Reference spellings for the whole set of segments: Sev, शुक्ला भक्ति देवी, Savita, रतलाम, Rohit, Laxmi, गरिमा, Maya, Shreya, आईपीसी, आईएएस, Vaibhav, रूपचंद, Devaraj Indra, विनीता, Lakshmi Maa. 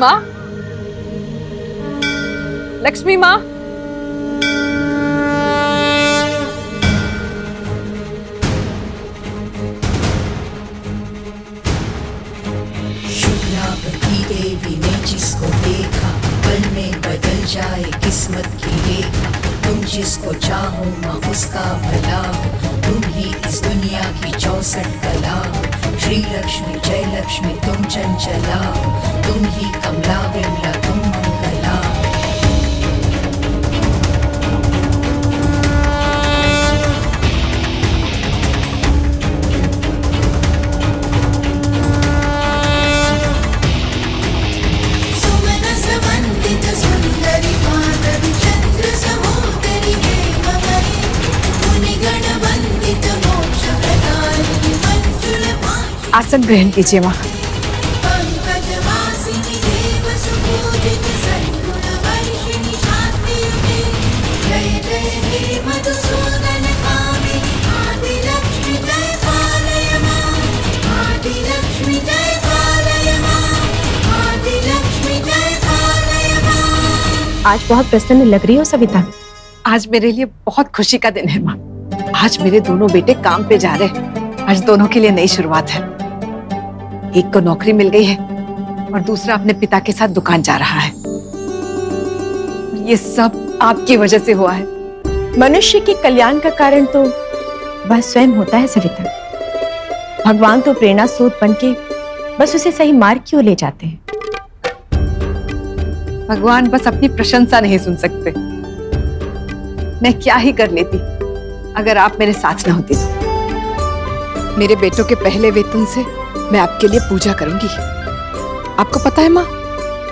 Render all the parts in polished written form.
माँ, लक्ष्मी माँ, शुक्ला भक्ति देवी ने जिसको देखा पल में बदल जाए किस्मत की रेखा। तुम जिसको चाहो माँ उसका भला हो, तुम ही इस दुनिया की 64 कला हो। श्री लक्ष्मी जय लक्ष्मी तुम चंचला हो, तुम ही कमला विमला तुम मंगला। आसन ग्रहण कीजिए माँ। आज बहुत प्रसन्न लग रही हो सविता। आज मेरे लिए बहुत खुशी का दिन है माँ। आज मेरे दोनों बेटे काम पे जा रहे हैं। आज दोनों के लिए नई शुरुआत है। एक को नौकरी मिल गई है और दूसरा अपने पिता के साथ दुकान जा रहा है। ये सब आपकी वजह से हुआ है। मनुष्य के कल्याण का कारण तो वह स्वयं होता है सविता। भगवान तो प्रेरणा स्रोत बनके बस उसे सही मार्ग की ओर ले जाते हैं। भगवान बस अपनी प्रशंसा नहीं सुन सकते। मैं क्या ही कर लेती अगर आप मेरे साथ ना होती। मेरे बेटों के पहले वेतन से मैं आपके लिए पूजा करूंगी। आपको पता है माँ,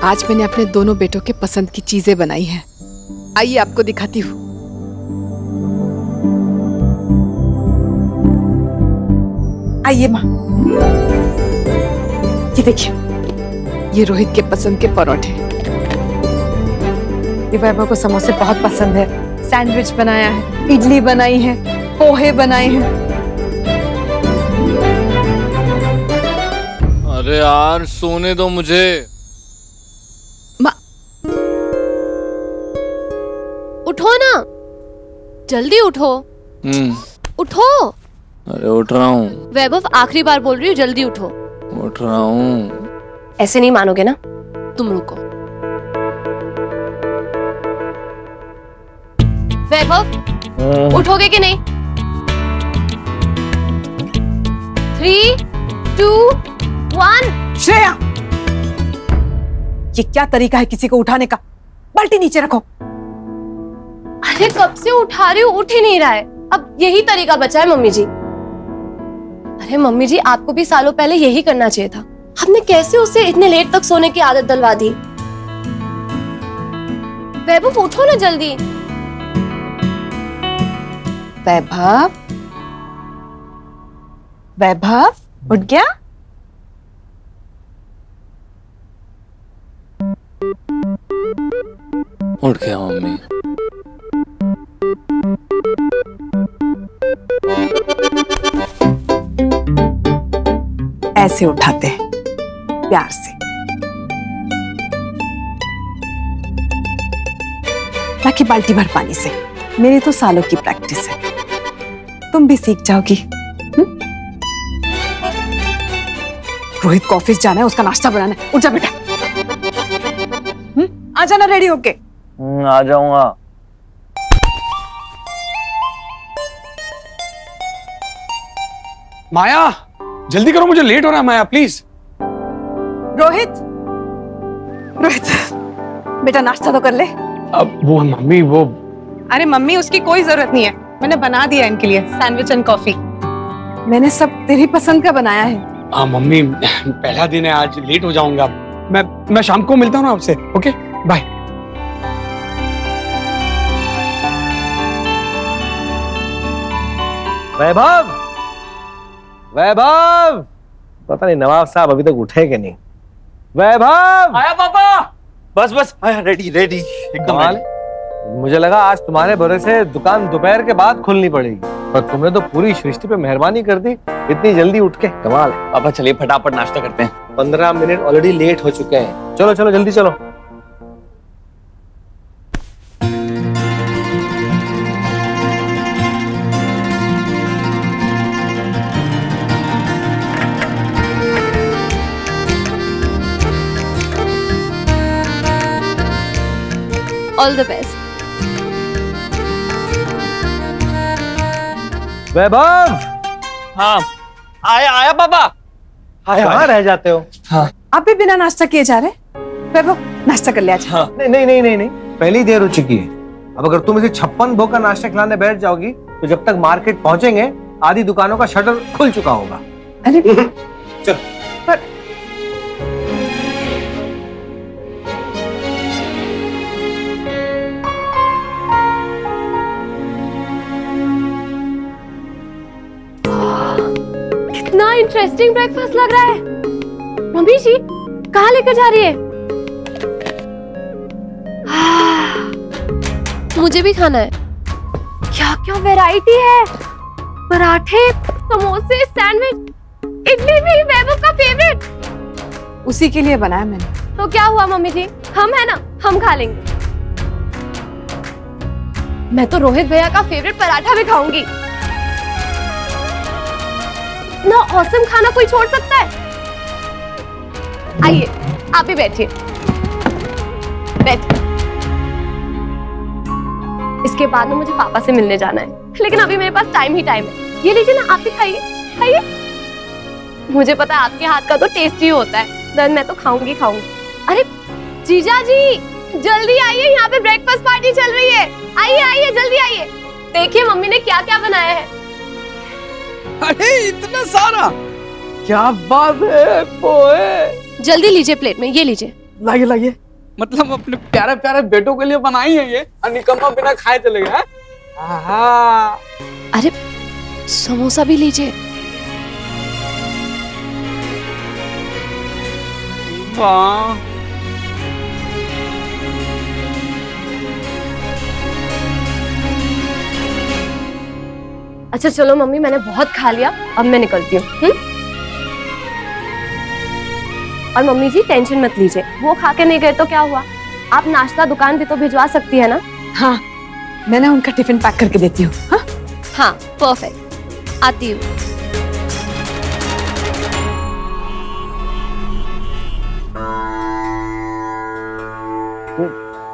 आज मैंने अपने दोनों बेटों के पसंद की चीजें बनाई हैं। आइए आपको दिखाती हूँ। आइए माँ, ये देखिए, ये रोहित के पसंद के परोठे। ये वैभव को समोसे बहुत पसंद है। सैंडविच बनाया है, इडली बनाई है, पोहे बनाए हैं। अरे यार सोने दो मुझे। उठो ना, जल्दी उठो। उठो। अरे उठ रहा हूँ। वैभव आखिरी बार बोल रही हूँ, जल्दी उठो। उठ रहा हूँ। ऐसे नहीं मानोगे ना? तुम रुको। वैभव उठोगे कि नहीं? 3, 2, 1। श्रेया, ये क्या तरीका है किसी को उठाने का? बाल्टी नीचे रखो। अरे कब से उठा रही हूँ, उठ ही नहीं रहा है। अब यही तरीका बचा है मम्मी जी। अरे मम्मी जी, आपको भी सालों पहले यही करना चाहिए था। आपने कैसे उसे इतने लेट तक सोने की आदत डलवा दी। वैभव उठो ना जल्दी। वैभव, वैभव उठ गया? उठ गया मम्मी। ऐसे उठाते हैं, प्यार से। ताकि बाल्टी भर पानी से। मेरे तो सालों की प्रैक्टिस है, तुम भी सीख जाओगी। रोहित को ऑफिस जाना है, उसका नाश्ता बनाना है। उठ जा बेटा। आ जाना रेडी होके। आ जाऊंगा। माया जल्दी करो, मुझे लेट हो रहा है। माया प्लीज। रोहित, रोहित बेटा नाश्ता तो कर ले। अब वो मम्मी, वो अरे मम्मी उसकी कोई जरूरत नहीं है। मैंने बना दिया इनके लिए सैंडविच एंड कॉफी। मैंने सब तेरी पसंद का बनाया है। हाँ मम्मी, पहला दिन है आज, लेट हो जाऊंगा। मैं शाम को मिलता हूँ ना आपसे। Okay bye. वैभव, वैभव, पता नहीं नवाब साहब अभी तक उठे कि नहीं। वैभव आया पापा। बस बस आया, रेडी रेडी एकदम। मुझे लगा आज तुम्हारे भरोसे दुकान दोपहर के बाद खुलनी पड़ेगी, पर तुमने तो पूरी सृष्टि पे मेहरबानी कर दी इतनी जल्दी उठ के। कमाल। पापा चलिए फटाफट नाश्ता करते हैं। 15 मिनट ऑलरेडी लेट हो चुके हैं। चलो चलो जल्दी चलो। All the best. वैभव। हाँ आया आया पापा। कहाँ रह जाते हो? हाँ आप भी बिना नाश्ता किए जा रहे? वैभव नाश्ता कर लिया। हाँ नहीं नहीं नहीं नहीं नहीं, पहली देर हो चुकी है। अब अगर तुम इसे 56 भोग का नाश्ता खिलाने बैठ जाओगी तो जब तक मार्केट पहुँचेंगे आधी दुकानों का शटर खुल चुका होगा। अरे चल। पर ना इंटरेस्टिंग ब्रेकफास्ट लग रहा है। मम्मी जी कहाँ लेकर जा रही है? मुझे भी खाना है। क्या क्या वैरायटी है, पराठे, समोसे, सैंडविच, इडली भी वैभव का फेवरेट। उसी के लिए बनाया मैंने। तो क्या हुआ मम्मी जी, हम है ना, हम खा लेंगे। मैं तो रोहित भैया का फेवरेट पराठा भी खाऊंगी। इतना ऑसम खाना कोई छोड़ सकता है? आइए आप ही बैठिए। इसके बाद में मुझे पापा से मिलने जाना है, लेकिन अभी मेरे पास टाइम ही टाइम है। ये लीजिए ना, आप ही खाइए खाइए। मुझे पता है आपके हाथ का तो टेस्ट ही होता है, देन मैं तो खाऊंगी खाऊंगी। अरे जीजा जी जल्दी आइए, यहाँ पे ब्रेकफास्ट पार्टी चल रही है। आइए आइए जल्दी आइए। देखिए मम्मी ने क्या क्या बनाया है। अरे इतना सारा, क्या बात है, पोहे। जल्दी लीजिए प्लेट में, ये लीजिए। लाइए लाइए। मतलब अपने प्यारे प्यारे बेटों के लिए बनाई है ये, और निकम्मा बिना खाए चले गए। अरे समोसा भी लीजिए। वाह अच्छा चलो मम्मी, मैंने बहुत खा लिया, अब मैं निकलती हूँ। और मम्मी जी टेंशन मत लीजिए, वो खा के नहीं गए तो क्या हुआ, आप नाश्ता दुकान पे तो भिजवा सकती है ना। हाँ मैं ना उनका टिफिन पैक करके देती हूँ। हाँ हाँ परफेक्ट, आती हूँ।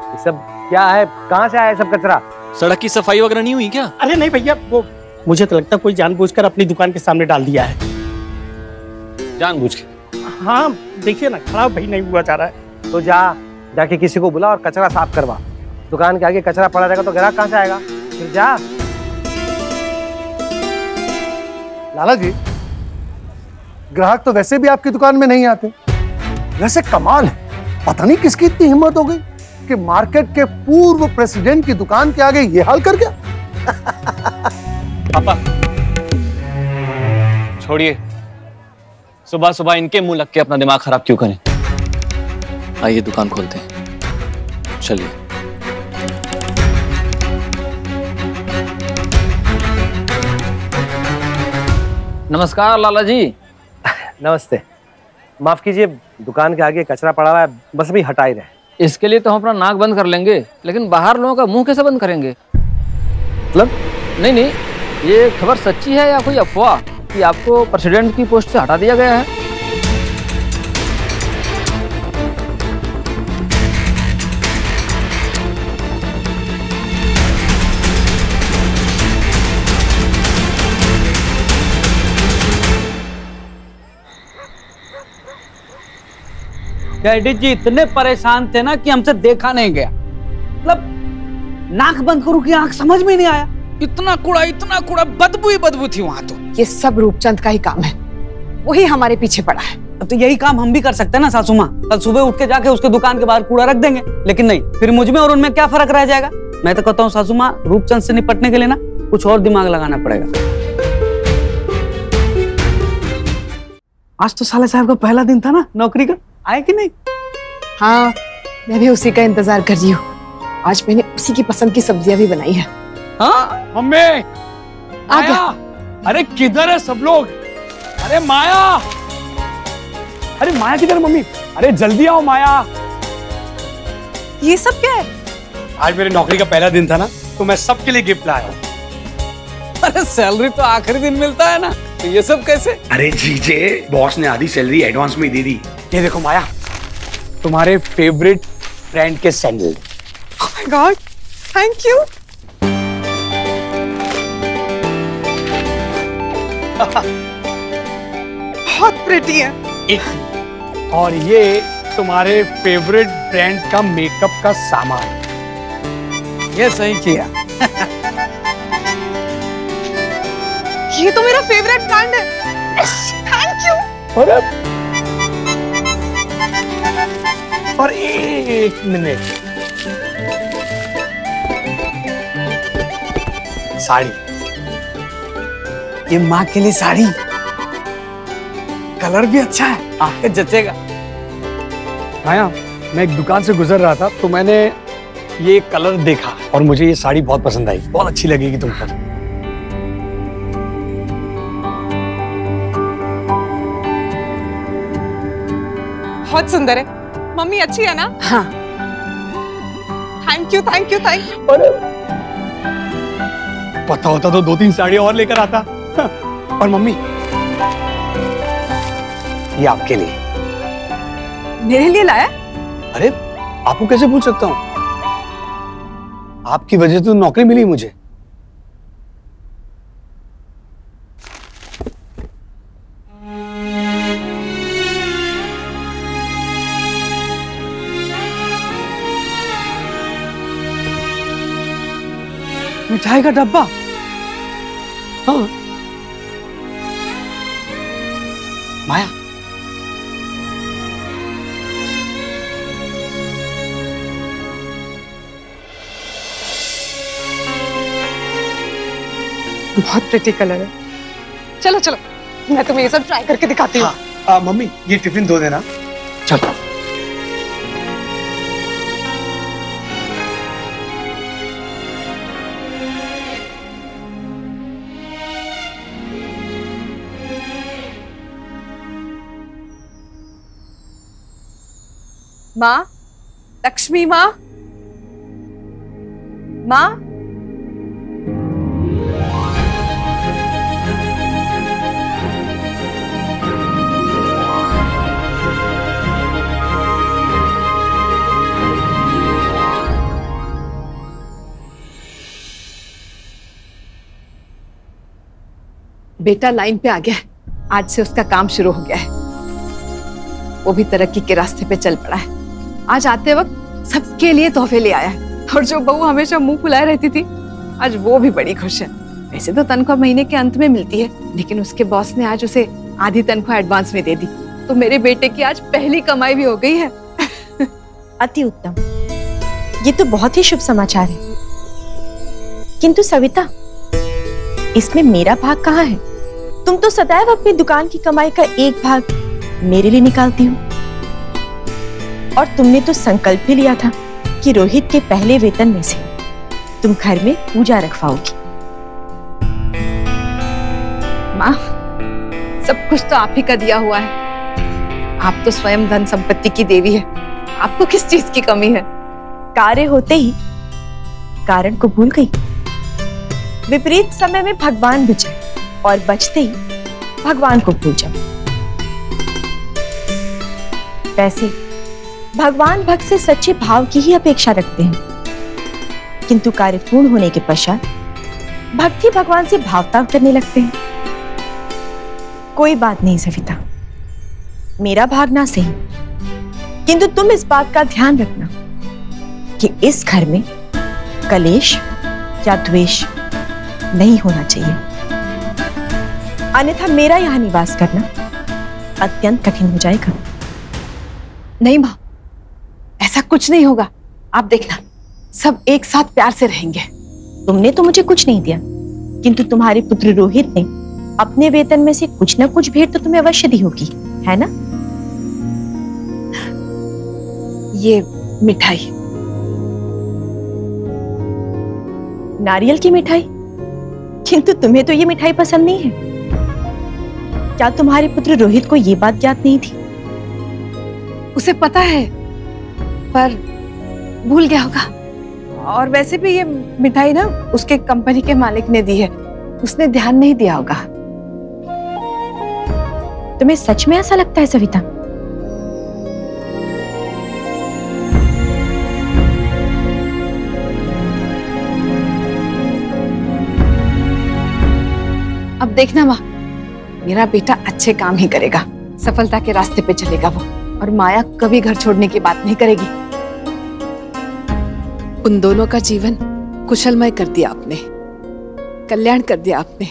ये सब क्या है, कहाँ से आया सब कचरा? सड़क की सफाई वगैरह नहीं हुई क्या? अरे नहीं भैया, वो मुझे तो लगता है कोई जानबूझकर अपनी दुकान के सामने डाल दिया है। जानबूझ के? हाँ देखिए ना, खराब भाई नहीं हुआ जा रहा है। तो जाके किसी को बुला और कचरा साफ करवा। दुकान के आगे कचरा पड़ा रहेगा तो ग्राहक कहाँ से आएगा? फिर जा। लाला जी ग्राहक तो वैसे भी आपकी दुकान में नहीं आते। वैसे कमाल है, पता नहीं किसकी इतनी हिम्मत हो गई कि मार्केट के पूर्व प्रेसिडेंट की दुकान के आगे ये हाल कर गया। पापा छोड़िए, सुबह सुबह इनके मुंह लग के अपना दिमाग खराब क्यों करें। आइए दुकान खोलते हैं, चलिए। नमस्कार लाला जी। नमस्ते। माफ कीजिए, दुकान के आगे कचरा पड़ा हुआ है, बस भी हटा ही रहे। इसके लिए तो हम अपना नाक बंद कर लेंगे, लेकिन बाहर लोगों का मुंह कैसे बंद करेंगे? मतलब नहीं, ये खबर सच्ची है या कोई अफवाह कि आपको प्रेसिडेंट की पोस्ट से हटा दिया गया है? डैडी जी इतने परेशान थे ना कि हमसे देखा नहीं गया। मतलब नाक बंद करूं कि आंख, समझ में नहीं आया। इतना कूड़ा, बदबू ही बदबू थी वहां तो। ये सब रूपचंद का ही काम है, वही हमारे पीछे पड़ा है। तो यही काम हम भी कर सकते हैं ना सासू माँ। कल सुबह उठ के जाके उसके दुकान के बाहर कूड़ा रख देंगे, लेकिन नहीं, फिर मुझ में और उनमें क्या फर्क रह जाएगा। मैं तो कहता हूँ सासू माँ, रूपचंद से निपटने के लिए ना कुछ और दिमाग लगाना पड़ेगा। आज तो साले साहब का पहला दिन था ना नौकरी का, आए कि नहीं? हाँ मैं भी उसी का इंतजार कर रही हूँ। आज मैंने उसी की पसंद की सब्जियाँ भी बनाई है। हाँ मम्मी आ गया। अरे किधर है सब लोग? अरे माया, अरे माया किधर मम्मी? अरे जल्दी आओ माया। ये सब क्या है? आज मेरी नौकरी का पहला दिन था ना, तो मैं सबके लिए गिफ्ट लाया हूँ। अरे सैलरी तो आखिरी दिन मिलता है ना, तो ये सब कैसे? अरे जीजे, बॉस ने आधी सैलरी एडवांस में दे दी। ये देखो माया, तुम्हारे फेवरेट ब्रांड के sandal. Oh my god, thank you. बहुत प्रिटी है। एक और ये तुम्हारे फेवरेट ब्रांड का मेकअप का सामान। ये सही किया। ये तो मेरा फेवरेट ब्रांड है। Thank you. और एक मिनट, साड़ी। ये माँ के लिए साड़ी, कलर भी अच्छा है, आपके जचेगा। माया, मैं एक दुकान से गुजर रहा था तो मैंने ये कलर देखा और मुझे ये साड़ी बहुत पसंद आई। बहुत अच्छी लगेगी तुम पर। बहुत सुंदर है मम्मी, अच्छी है ना? हाँ। Thank you thank you thank you. और पता होता तो 2-3 साड़ियां और लेकर आता। और मम्मी ये आपके लिए। मेरे लिए लाया? अरे आपको कैसे भूल सकता हूँ, आपकी वजह से तो नौकरी मिली मुझे। मिठाई का डब्बा? हाँ। माया, बहुत प्रिटी कलर है। चलो चलो, मैं तुम्हें ये सब ट्राई करके दिखाती हूँ। हाँ। मम्मी ये टिफिन दो देना। चलो। माँ, लक्ष्मी माँ, माँ, बेटा लाइन पे आ गया है। आज से उसका काम शुरू हो गया है, वो भी तरक्की के रास्ते पे चल पड़ा है। आज आते वक्त सबके लिए तोहफे ले आया है, और जो बहू हमेशा मुंह फुलाए रहती थी, आज वो भी बड़ी खुश है। वैसे तो तनख्वाह महीने के अंत में मिलती है, लेकिन उसके बॉस ने आज उसे आधी तनख्वाह एडवांस में दे दी, तो मेरे बेटे की आज पहली कमाई भी हो गई है। अति उत्तम, ये तो बहुत ही शुभ समाचार है। किंतु सविता, इसमें मेरा भाग कहाँ है? तुम तो सदैव अपनी दुकान की कमाई का एक भाग मेरे लिए निकालती हो, और तुमने तो संकल्प भी लिया था कि रोहित के पहले वेतन में से तुम घर में पूजा रखवाओगी। माँ, सब कुछ तो आप ही का दिया हुआ है, आप तो स्वयं धन संपत्ति की देवी है, आपको किस चीज की कमी है? कार्य होते ही कारण को भूल गई। विपरीत समय में भगवान बचे और बचते ही भगवान को भूल जाओ। वैसे भगवान भक्त से सच्चे भाव की ही अपेक्षा रखते हैं, किंतु कार्य पूर्ण होने के पश्चात भक्ति भगवान से भावता उतरने लगते हैं। कोई बात नहीं सविता, मेरा भागना सही, किंतु तुम इस बात का ध्यान रखना कि इस घर में कलेश या द्वेष नहीं होना चाहिए, अन्यथा मेरा यहाँ निवास करना अत्यंत कठिन हो जाएगा। नहीं माँ, ऐसा कुछ नहीं होगा, आप देखना सब एक साथ प्यार से रहेंगे। तुमने तो मुझे कुछ नहीं दिया, किंतु तुम्हारे पुत्र रोहित ने अपने वेतन में से कुछ ना कुछ भेंट तो तुम्हें अवश्य दी होगी, है ना? ये मिठाई, नारियल की मिठाई, किंतु तुम्हें तो ये मिठाई पसंद नहीं है। क्या तुम्हारे पुत्र रोहित को ये बात ज्ञात नहीं थी उसे पता है पर भूल गया होगा। और वैसे भी ये मिठाई ना उसके कंपनी के मालिक ने दी है, उसने ध्यान नहीं दिया होगा। तुम्हें सच में ऐसा लगता है सविता? अब देखना माँ, मेरा बेटा अच्छे काम ही करेगा, सफलता के रास्ते पे चलेगा वो, और माया कभी घर छोड़ने की बात नहीं करेगी। उन दोनों का जीवन कुशलमय कर दिया आपने, कल्याण कर दिया आपने।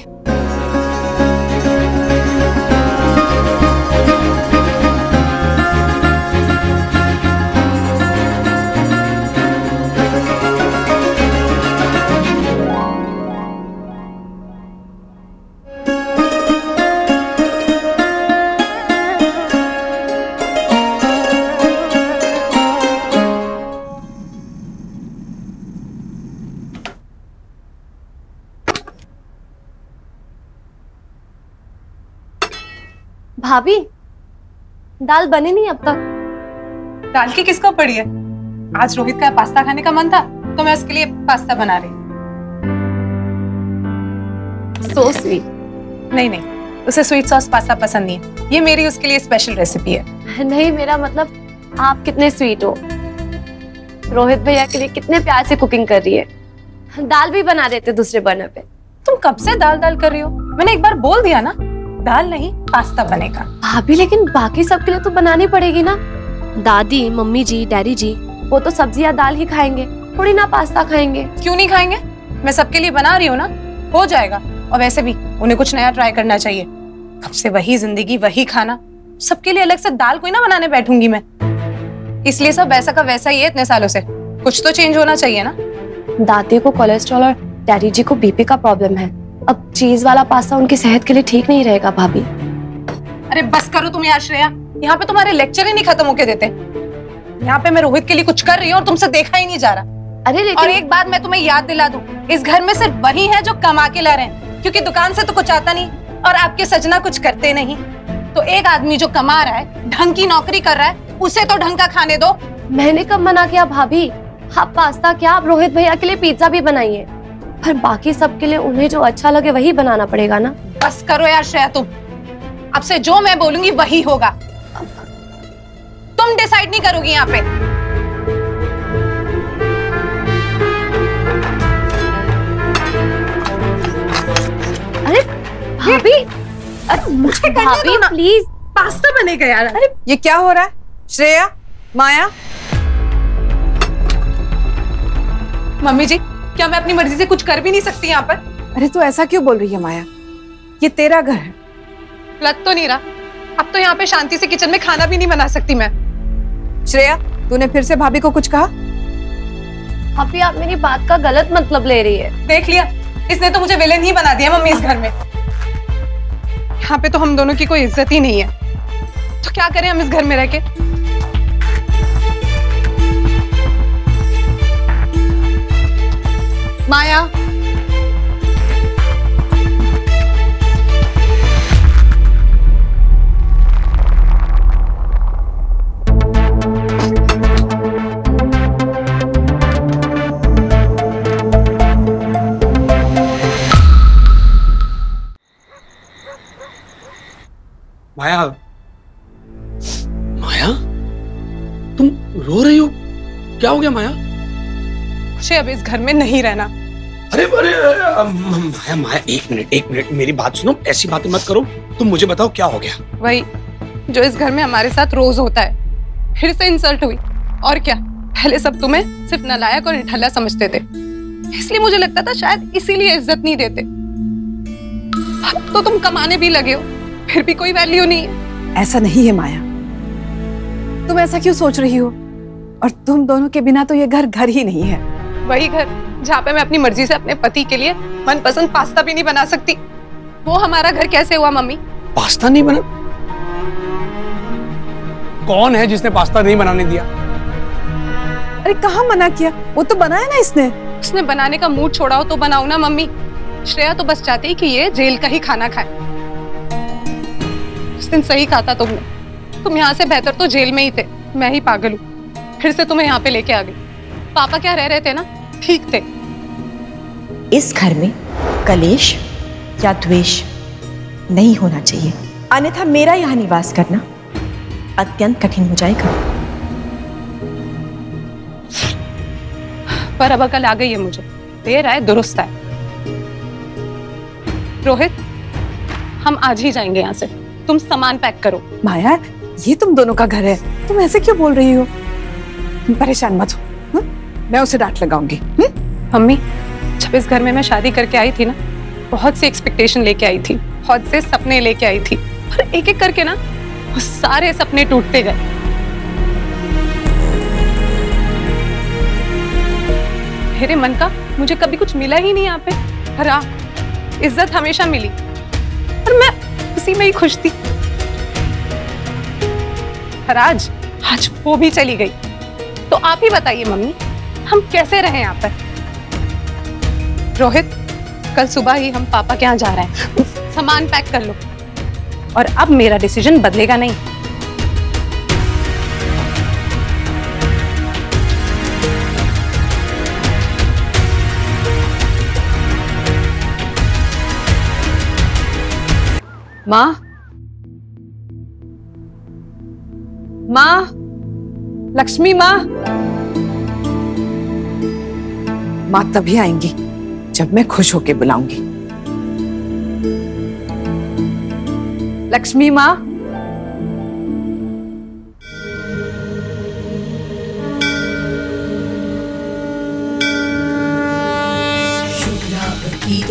भाभी, दाल बनी नहीं अब तक। दाल की किसको पड़ी है? आज रोहित का पास्ता खाने का मन था तो मैं उसके लिए पास्ता बना रही। So sweet। नहीं नहीं, उसे स्वीट सॉस पास्ता पसंद नहीं है। ये मेरी उसके लिए स्पेशल रेसिपी है। नहीं, मेरा मतलब आप कितने स्वीट हो। रोहित भैया के लिए कितने प्यार से कुकिंग कर रही है। दाल भी बना रहे थे दूसरे बर्नर पे। तुम कब से दाल दाल कर रही हो? मैंने एक बार बोल दिया ना, दाल नहीं पास्ता बनेगा। भाभी लेकिन बाकी सबके लिए तो बनानी पड़ेगी ना। दादी, मम्मी जी, डैडी जी, वो तो सब्जी या दाल ही खाएंगे, थोड़ी ना पास्ता खाएंगे। क्यों नहीं खाएंगे? मैं सबके लिए बना रही हूँ ना, हो जाएगा। और वैसे भी उन्हें कुछ नया ट्राई करना चाहिए, कब से वही जिंदगी वही खाना। सबके लिए अलग से दाल कोई ना बनाने बैठूंगी मैं, इसलिए सब वैसा का वैसा ही है इतने सालों से, कुछ तो चेंज होना चाहिए ना। दादी को कोलेस्ट्रॉल और डैडी जी को बीपी का प्रॉब्लम है, अब चीज वाला पास्ता उनकी सेहत के लिए ठीक नहीं रहेगा। भाभी अरे बस करो तुम यार श्रेया, यहाँ पे तुम्हारे लेक्चर ही नहीं खत्म होके देते। यहाँ पे मैं रोहित के लिए कुछ कर रही हूँ और तुमसे देखा ही नहीं जा रहा। अरे लेकिन... और एक बात मैं तुम्हें याद दिला दूं, इस घर में सिर्फ वही है जो कमा के ला रहे हैं, क्योंकि दुकान से तो कुछ आता नहीं और आपके सजना कुछ करते नहीं। तो एक आदमी जो कमा रहा है, ढंग की नौकरी कर रहा है, उसे तो ढंग का खाने दो। मैंने कब मना किया भाभी? आप पास्ता क्या, आप रोहित भैया के लिए पिज्जा भी बनाइए, पर बाकी सबके लिए उन्हें जो अच्छा लगे वही बनाना पड़ेगा ना। बस करो यार श्रेया तुम, अब से जो मैं बोलूंगी वही होगा, तुम डिसाइड नहीं करोगी यहाँ पे। अरे भाभी, अरे मुझे करने दो ना प्लीज, पास्ता बनेगा यार। अरे ये क्या हो रहा है? श्रेया, माया, मम्मी जी क्या मैं अपनी मर्जी से कुछ कर भी नहीं सकती यहाँ पर? अरे तू ऐसा क्यों बोल रही है माया, ये तेरा घर है। लग तो नहीं रहा, अब तो यहाँ पे शांति से किचन में खाना भी नहीं बना सकती मैं। श्रेया, तूने फिर से भाभी को कुछ कहा? भाभी आप मेरी बात का गलत मतलब ले रही है। देख लिया, इसने तो मुझे विलेन ही बना दिया मम्मी इस घर में। यहाँ पे तो हम दोनों की कोई इज्जत ही नहीं है, तो क्या करें हम इस घर में रह के। माया, माया, माया तुम रो रही हो, क्या हो गया माया? मुझे अब इस घर में नहीं रहना। अरे माया माया एक मिनट मेरी बात सुनो, ऐसी बातें मत करो। तुम मुझे बताओ क्या हो गया? वही जो इस घर में हमारे साथ रोज होता है, फिर से इंसल्ट हुई और क्या। पहले सब तुम्हें सिर्फ नालायक और निठल्ला समझते थे, इसलिए मुझे लगता था शायद इसीलिए इज्जत नहीं देते। अब तो तुम कमाने भी लगे हो, फिर भी कोई वैल्यू नहीं है। ऐसा नहीं है माया, तुम ऐसा क्यों सोच रही हो? और तुम दोनों के बिना तो ये घर ही नहीं है। वही घर जहाँ पे मैं अपनी मर्जी से अपने पति के लिए मनपसंद पास्ता भी नहीं बना सकती, वो हमारा घर कैसे हुआ मम्मी? पास्ता नहीं बना? कौन है जिसने पास्ता नहीं बनाने दिया? अरे कहाँ मना किया, वो तो बनाया ना इसने। उसने बनाने का मूड छोड़ा हो तो बनाओ ना मम्मी। श्रेया तो बस चाहती है कि ये जेल का ही खाना खाए। उस दिन सही कहा था तुमने, तुम यहाँ से बेहतर तो जेल में ही थे। मैं ही पागल हूँ, फिर से तुम्हें यहाँ पे लेके आ गई। पापा क्या रह रहे थे ना, ठीक थे। इस घर में कलेश या द्वेष नहीं होना चाहिए, अन्यथा मेरा यहाँ निवास करना अत्यंत कठिन हो जाएगा। पर अब अकल आ गई है मुझे, देर आए दुरुस्त है। रोहित, हम आज ही जाएंगे यहाँ से, तुम सामान पैक करो। माया, ये तुम दोनों का घर है, तुम ऐसे क्यों बोल रही हो? तुम परेशान मत हो, मैं उसे डांट लगाऊंगी। मम्मी, जब इस घर में मैं शादी करके आई थी ना, बहुत सी एक्सपेक्टेशन लेके आई थी, बहुत से सपने लेके आई थी, और एक एक करके ना वो सारे सपने टूटते गए। मेरे मन का मुझे कभी कुछ मिला ही नहीं यहाँ पे, पर इज्जत हमेशा मिली और मैं उसी में ही खुश थी। आज वो भी चली गई, तो आप ही बताइए मम्मी, हम कैसे रहे यहाँ पर? रोहित, कल सुबह ही हम पापा के यहाँ जा रहे हैं, सामान पैक कर लो, और अब मेरा डिसीजन बदलेगा नहीं। माँ, माँ, लक्ष्मी माँ, माँ तभी आएंगी जब मैं खुश होके बुलाऊंगी। लक्ष्मी माँ,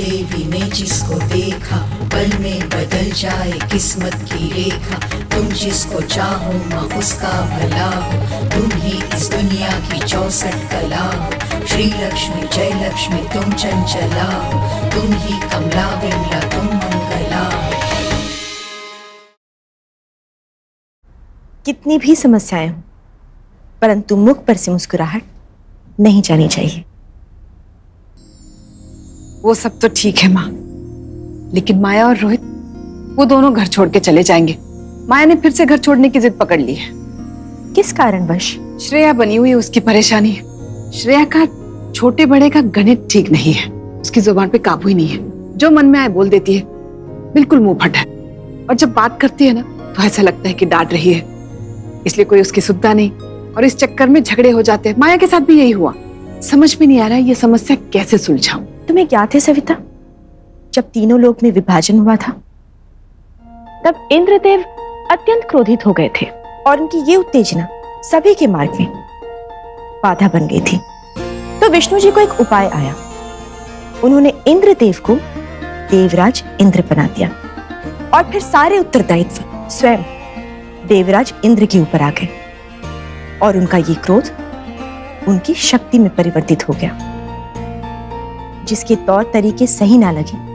देवी ने जिसको देखा पल में बदल जाए किस्मत की रेखा। तुम जिसको चाहो माँ उसका भला हो, तुम ही इस दुनिया की 64 कला हो। श्री लक्ष्मी जय लक्ष्मी तुम चंचला हो, तुम ही कमला विमला तुम मंगला हो। कितनी भी समस्याएं हो, परंतु मुख पर से मुस्कुराहट नहीं जानी चाहिए। वो सब तो ठीक है माँ, लेकिन माया और रोहित वो दोनों घर छोड़ के चले जाएंगे। माया ने फिर से घर छोड़ने की जिद पकड़ ली है। किस कारणवश? श्रेया बनी हुई उसकी परेशानी है। श्रेया का छोटे बड़े का गणित ठीक नहीं है, उसकी जुबान पे काबू ही नहीं है, जो मन में आए बोल देती है, बिल्कुल मुंह फट है। और जब बात करती है ना तो ऐसा लगता है कि डांट रही है, इसलिए कोई उसकी सुनता नहीं और इस चक्कर में झगड़े हो जाते हैं। माया के साथ भी यही हुआ। समझ में नहीं आ रहा है ये समस्या कैसे सुलझाऊं। तुम्हें याद है सविता, जब तीनों लोक में विभाजन हुआ था तब इंद्रदेव अत्यंत क्रोधित हो गए थे और उनकी ये उत्तेजना सभी के मार्ग में बाधा बन गई थी। तो विष्णु जी को एक उपाय आया, उन्होंने इंद्रदेव को देवराज इंद्र बना दिया और फिर सारे उत्तरदायित्व स्वयं देवराज इंद्र के ऊपर आ गए और उनका ये क्रोध उनकी शक्ति में परिवर्तित हो गया, जिसके तौर तरीके सही ना लगे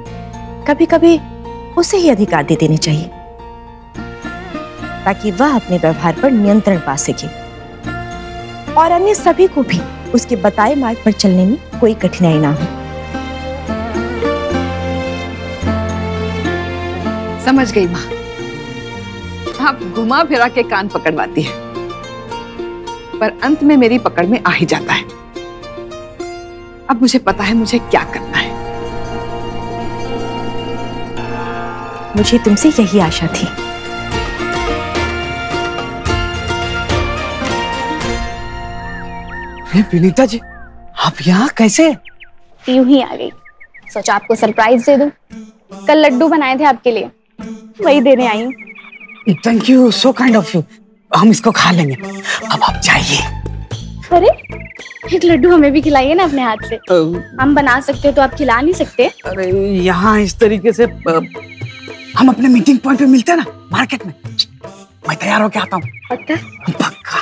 कभी कभी उसे ही अधिकार दे देने चाहिए, ताकि वह अपने व्यवहार पर नियंत्रण पा सके और अन्य सभी को भी उसके बताए मार्ग पर चलने में कोई कठिनाई ना हो। समझ गई माँ, आप घुमा फिरा के कान पकड़वाती है, पर अंत में मेरी पकड़ में आ ही जाता है। अब मुझे पता है मुझे क्या करना है। मुझे तुमसे यही आशा थी। विनीता जी, आप यहाँ कैसे? यूं ही आ गई, सोचा आपको सरप्राइज दे दूं। कल लड्डू बनाए थे आपके लिए, वही देने आई हूँ। Thank you, so kind of you. हम इसको खा लेंगे, अब आप जाइए। अरे, एक लड्डू हमें भी खिलाइए ना अपने हाथ से। हम बना सकते हैं तो आप खिला नहीं सकते? अरे यहाँ इस तरीके से हम अपने मीटिंग पॉइंट पे मिलते हैं ना, मार्केट में। मैं तैयार होके आता हूँ। पक्का? पक्का।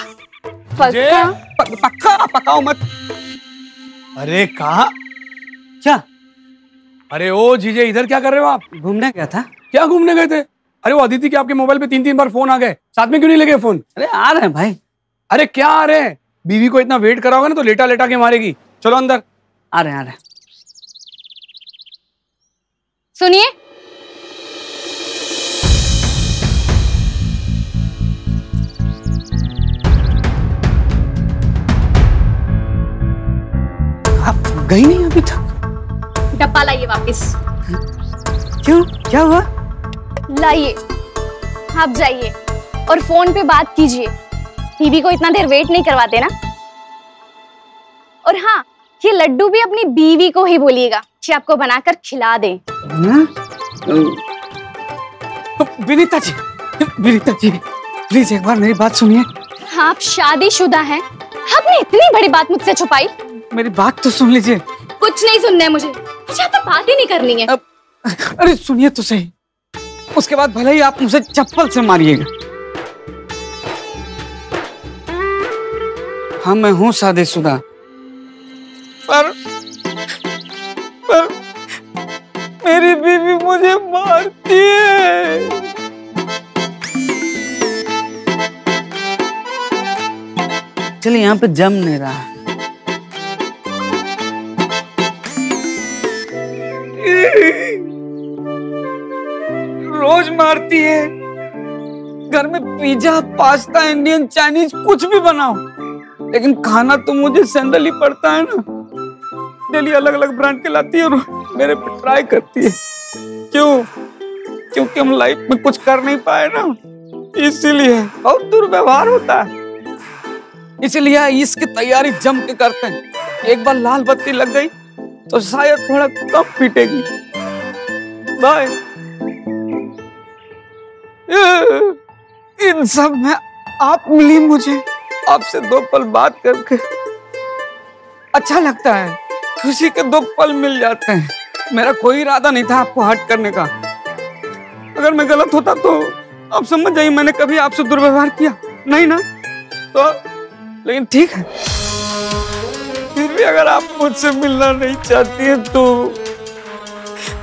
पक्का? पक्का, पकाओ मत। अरे कहा क्या? अरे ओ जीजे, इधर क्या कर रहे हो आप? घूमने गया था। क्या घूमने गए थे? अरे वो अदिति के आपके मोबाइल पे 3-3 बार फोन आ गए, साथ में क्यों नहीं लगे फोन? अरे आ रहे हैं भाई। अरे क्या आ रहे हैं? बीवी को इतना वेट कराओगे ना तो लेटा लेटा के मारेगी। चलो अंदर। आ रहे हैं, आ रहे हैं। सुनिए, गई नहीं अभी तक। डब्बा लाइए वापस। क्यों, क्या हुआ? लाइए, आप जाइए और फोन पे बात कीजिए। टीवी को इतना देर वेट नहीं करवाते ना। और हाँ, ये लड्डू भी अपनी बीवी को ही बोलिएगा कि आपको बनाकर खिला दे। विनीता जी, प्लीज एक बार मेरी बात सुनिए। आप शादीशुदा हैं, आपने इतनी बड़ी बात मुझसे छुपाई। मेरी बात तो सुन लीजिए। कुछ नहीं सुनना है मुझे, मुझे तो बात ही नहीं करनी है। अरे सुनिए तो सही, उसके बाद भले ही आप मुझे चप्पल से मारिएगा। हाँ, मैं हूँ शादीशुदा, पर मेरी बीवी मुझे मारती है। चलिए, यहाँ पे जम नहीं रहा। रोज मारती है। घर में पिज्जा, पास्ता, इंडियन, चाइनीज कुछ भी बनाओ, लेकिन खाना तो मुझे सैंडल ही पड़ता है ना। डेली अलग अलग ब्रांड के लाती है और मेरे पे ट्राई करती है। क्यों? क्योंकि हम लाइफ में कुछ कर नहीं पाए ना, इसीलिए बहुत दुर्व्यवहार होता है। इसलिए इसकी तैयारी जम के करते हैं। एक बार लाल बत्ती लग गई तो शायद थोड़ा कम पीटेगी। बाय। इन सब में आप मिली मुझे, आपसे दो पल बात करके अच्छा लगता है। खुशी के दो पल मिल जाते हैं। मेरा कोई इरादा नहीं था आपको हर्ट करने का। अगर मैं गलत होता तो आप समझ जाइए मैंने कभी आपसे दुर्व्यवहार किया नहीं ना। तो लेकिन ठीक है, फिर भी अगर आप मुझसे मिलना नहीं चाहती हैं तो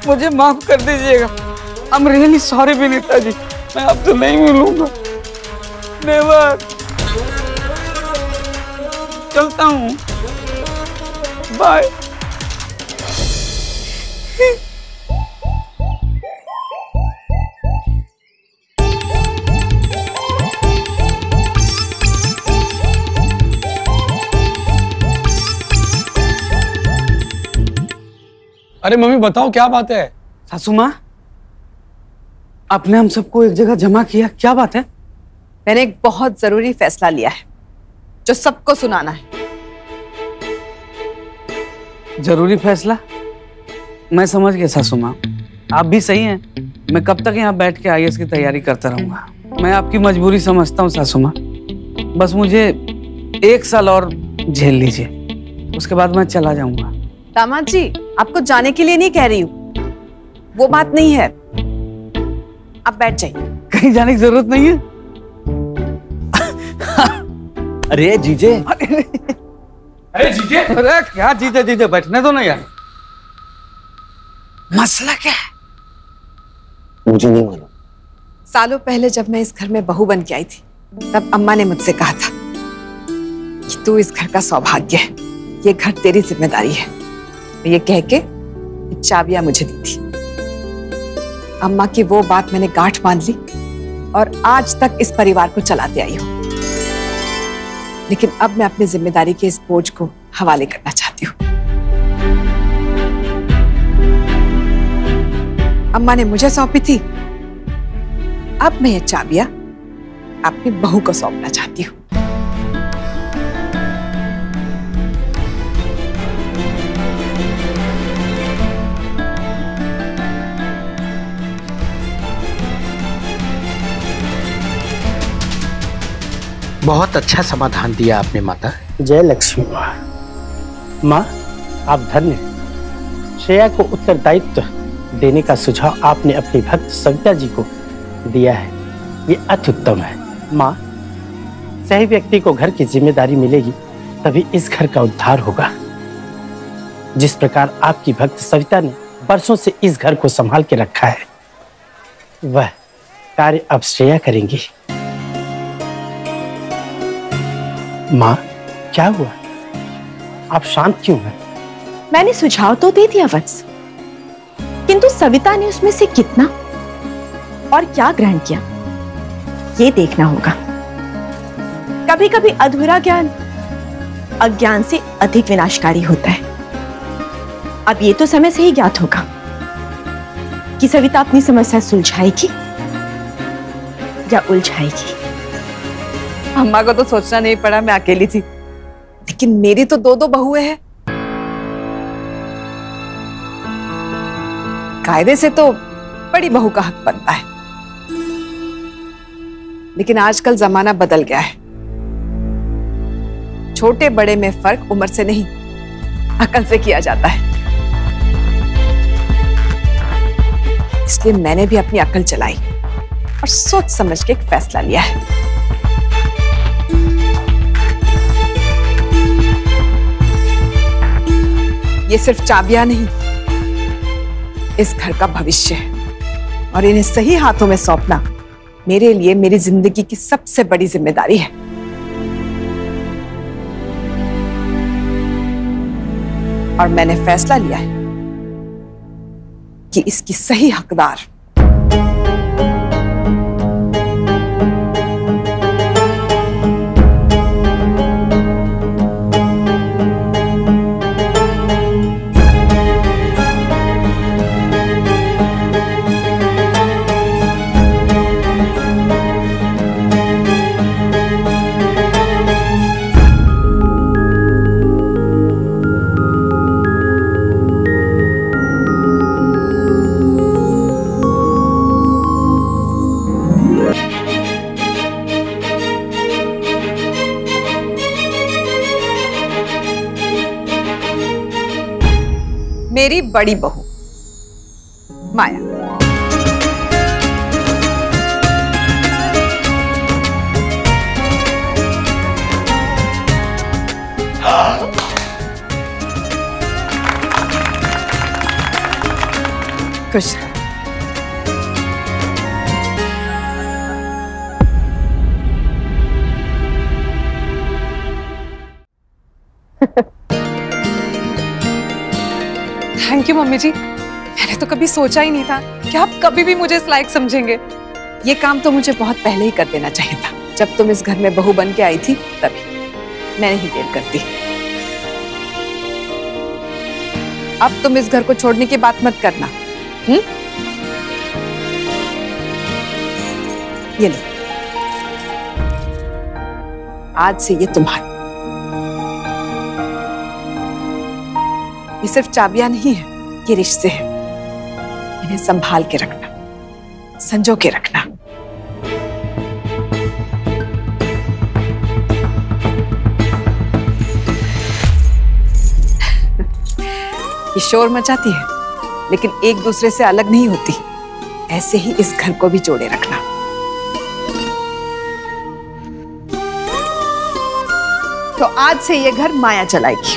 मुझे माफ कर दीजिएगा। I'm really sorry विनीता ji, मैं आपसे नहीं मिलूंगा। नेवर। चलता हूँ, बाय। अरे मम्मी बताओ क्या बात है। सासू माँ, आपने हम सबको एक जगह जमा किया, क्या बात है? मैंने एक बहुत जरूरी फैसला लिया है जो सबको सुनाना है। जरूरी फैसला? मैं समझ गया सासू माँ, आप भी सही हैं। मैं कब तक यहाँ बैठ के आईएएस की तैयारी करता रहूंगा? मैं आपकी मजबूरी समझता हूँ सासू माँ, बस मुझे 1 साल और झेल लीजिए, उसके बाद मैं चला जाऊंगा। दामाद जी, आपको जाने के लिए नहीं कह रही हूँ, वो बात नहीं है। आप बैठ जाइए, कहीं जाने की जरूरत नहीं है। अरे जीजे, अरे जीजे, अरे क्या जीजे जीजे, बैठने दो ना यार। मसला क्या है? मुझे नहीं मालूम। सालों पहले जब मैं इस घर में बहू बन के आई थी, तब अम्मा ने मुझसे कहा था कि तू इस घर का सौभाग्य है, ये घर तेरी जिम्मेदारी है। ये कह के चाबियां मुझे दी थी। अम्मा की वो बात मैंने गांठ बांध ली और आज तक इस परिवार को चलाते आई हूँ। लेकिन अब मैं अपनी जिम्मेदारी के इस बोझ को हवाले करना चाहती हूँ। अम्मा ने मुझे सौंपी थी, अब मैं ये चाबियां अपनी बहू को सौंपना चाहती हूँ। बहुत अच्छा समाधान दिया आपने माता। जय लक्ष्मी माँ। माँ, आप धन्य। श्रेया को उत्तरदायित्व देने का सुझाव आपने अपनी भक्त सविता जी को दिया है, ये अत्युत्तम है। माँ, सही व्यक्ति को घर की जिम्मेदारी मिलेगी तभी इस घर का उद्धार होगा। जिस प्रकार आपकी भक्त सविता ने बरसों से इस घर को संभाल के रखा है, वह कार्य अब श्रेया करेंगी। माँ, क्या हुआ? आप शांत क्यों हैं? मैंने सुझाव तो दे दिया वत्स, किंतु सविता ने उसमें से कितना और क्या ग्रहण किया, ये देखना होगा। कभी कभी अधूरा ज्ञान अज्ञान से अधिक विनाशकारी होता है। अब ये तो समय से ही ज्ञात होगा कि सविता अपनी समस्या सुलझाएगी या उलझाएगी। अम्मा को तो सोचना नहीं पड़ा, मैं अकेली थी, लेकिन मेरी तो दो बहुएं हैं। कायदे से तो बड़ी बहू का हक बनता है, लेकिन आजकल जमाना बदल गया है। छोटे बड़े में फर्क उम्र से नहीं, अकल से किया जाता है। इसलिए मैंने भी अपनी अकल चलाई और सोच समझ के एक फैसला लिया है। ये सिर्फ चाबियां नहीं, इस घर का भविष्य है और इन्हें सही हाथों में सौंपना मेरे लिए मेरी जिंदगी की सबसे बड़ी जिम्मेदारी है। और मैंने फैसला लिया है कि इसकी सही हकदार मेरी बड़ी बहू माया। खुश थैंक यू मम्मी जी, मैंने तो कभी सोचा ही नहीं था कि आप कभी भी मुझे इस लायक समझेंगे। ये काम तो मुझे बहुत पहले ही कर देना चाहिए था, जब तुम इस घर में बहू बन के आई थी तभी। मैं नहीं देर करती, अब तुम इस घर को छोड़ने की बात मत करना। ये लो, आज से ये तुम्हारी। ये सिर्फ चाबियां नहीं है, ये रिश्ते हैं। इन्हें संभाल के रखना, संजो के रखना। ये शोर मचाती है, लेकिन एक दूसरे से अलग नहीं होती। ऐसे ही इस घर को भी जोड़े रखना। तो आज से ये घर माया चलाएगी।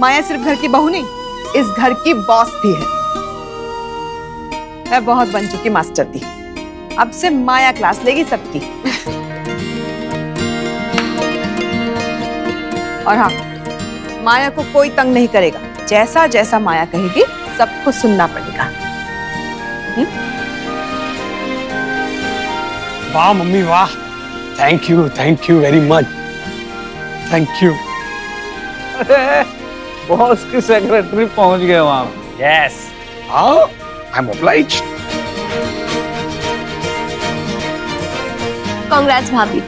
माया सिर्फ घर की बहू नहीं, इस घर की बॉस भी है। मैं बहुत बन चुकी मास्टर दी, अब से माया क्लास लेगी सबकी। और हाँ, माया को कोई तंग नहीं करेगा। जैसा जैसा माया कहेगी सबको सुनना पड़ेगा। वाह मम्मी वाह, thank you very much, thank you. Boss की सेक्रेटरी पहुंच गए वहां। Yes, how I am obliged. Congress भाभी।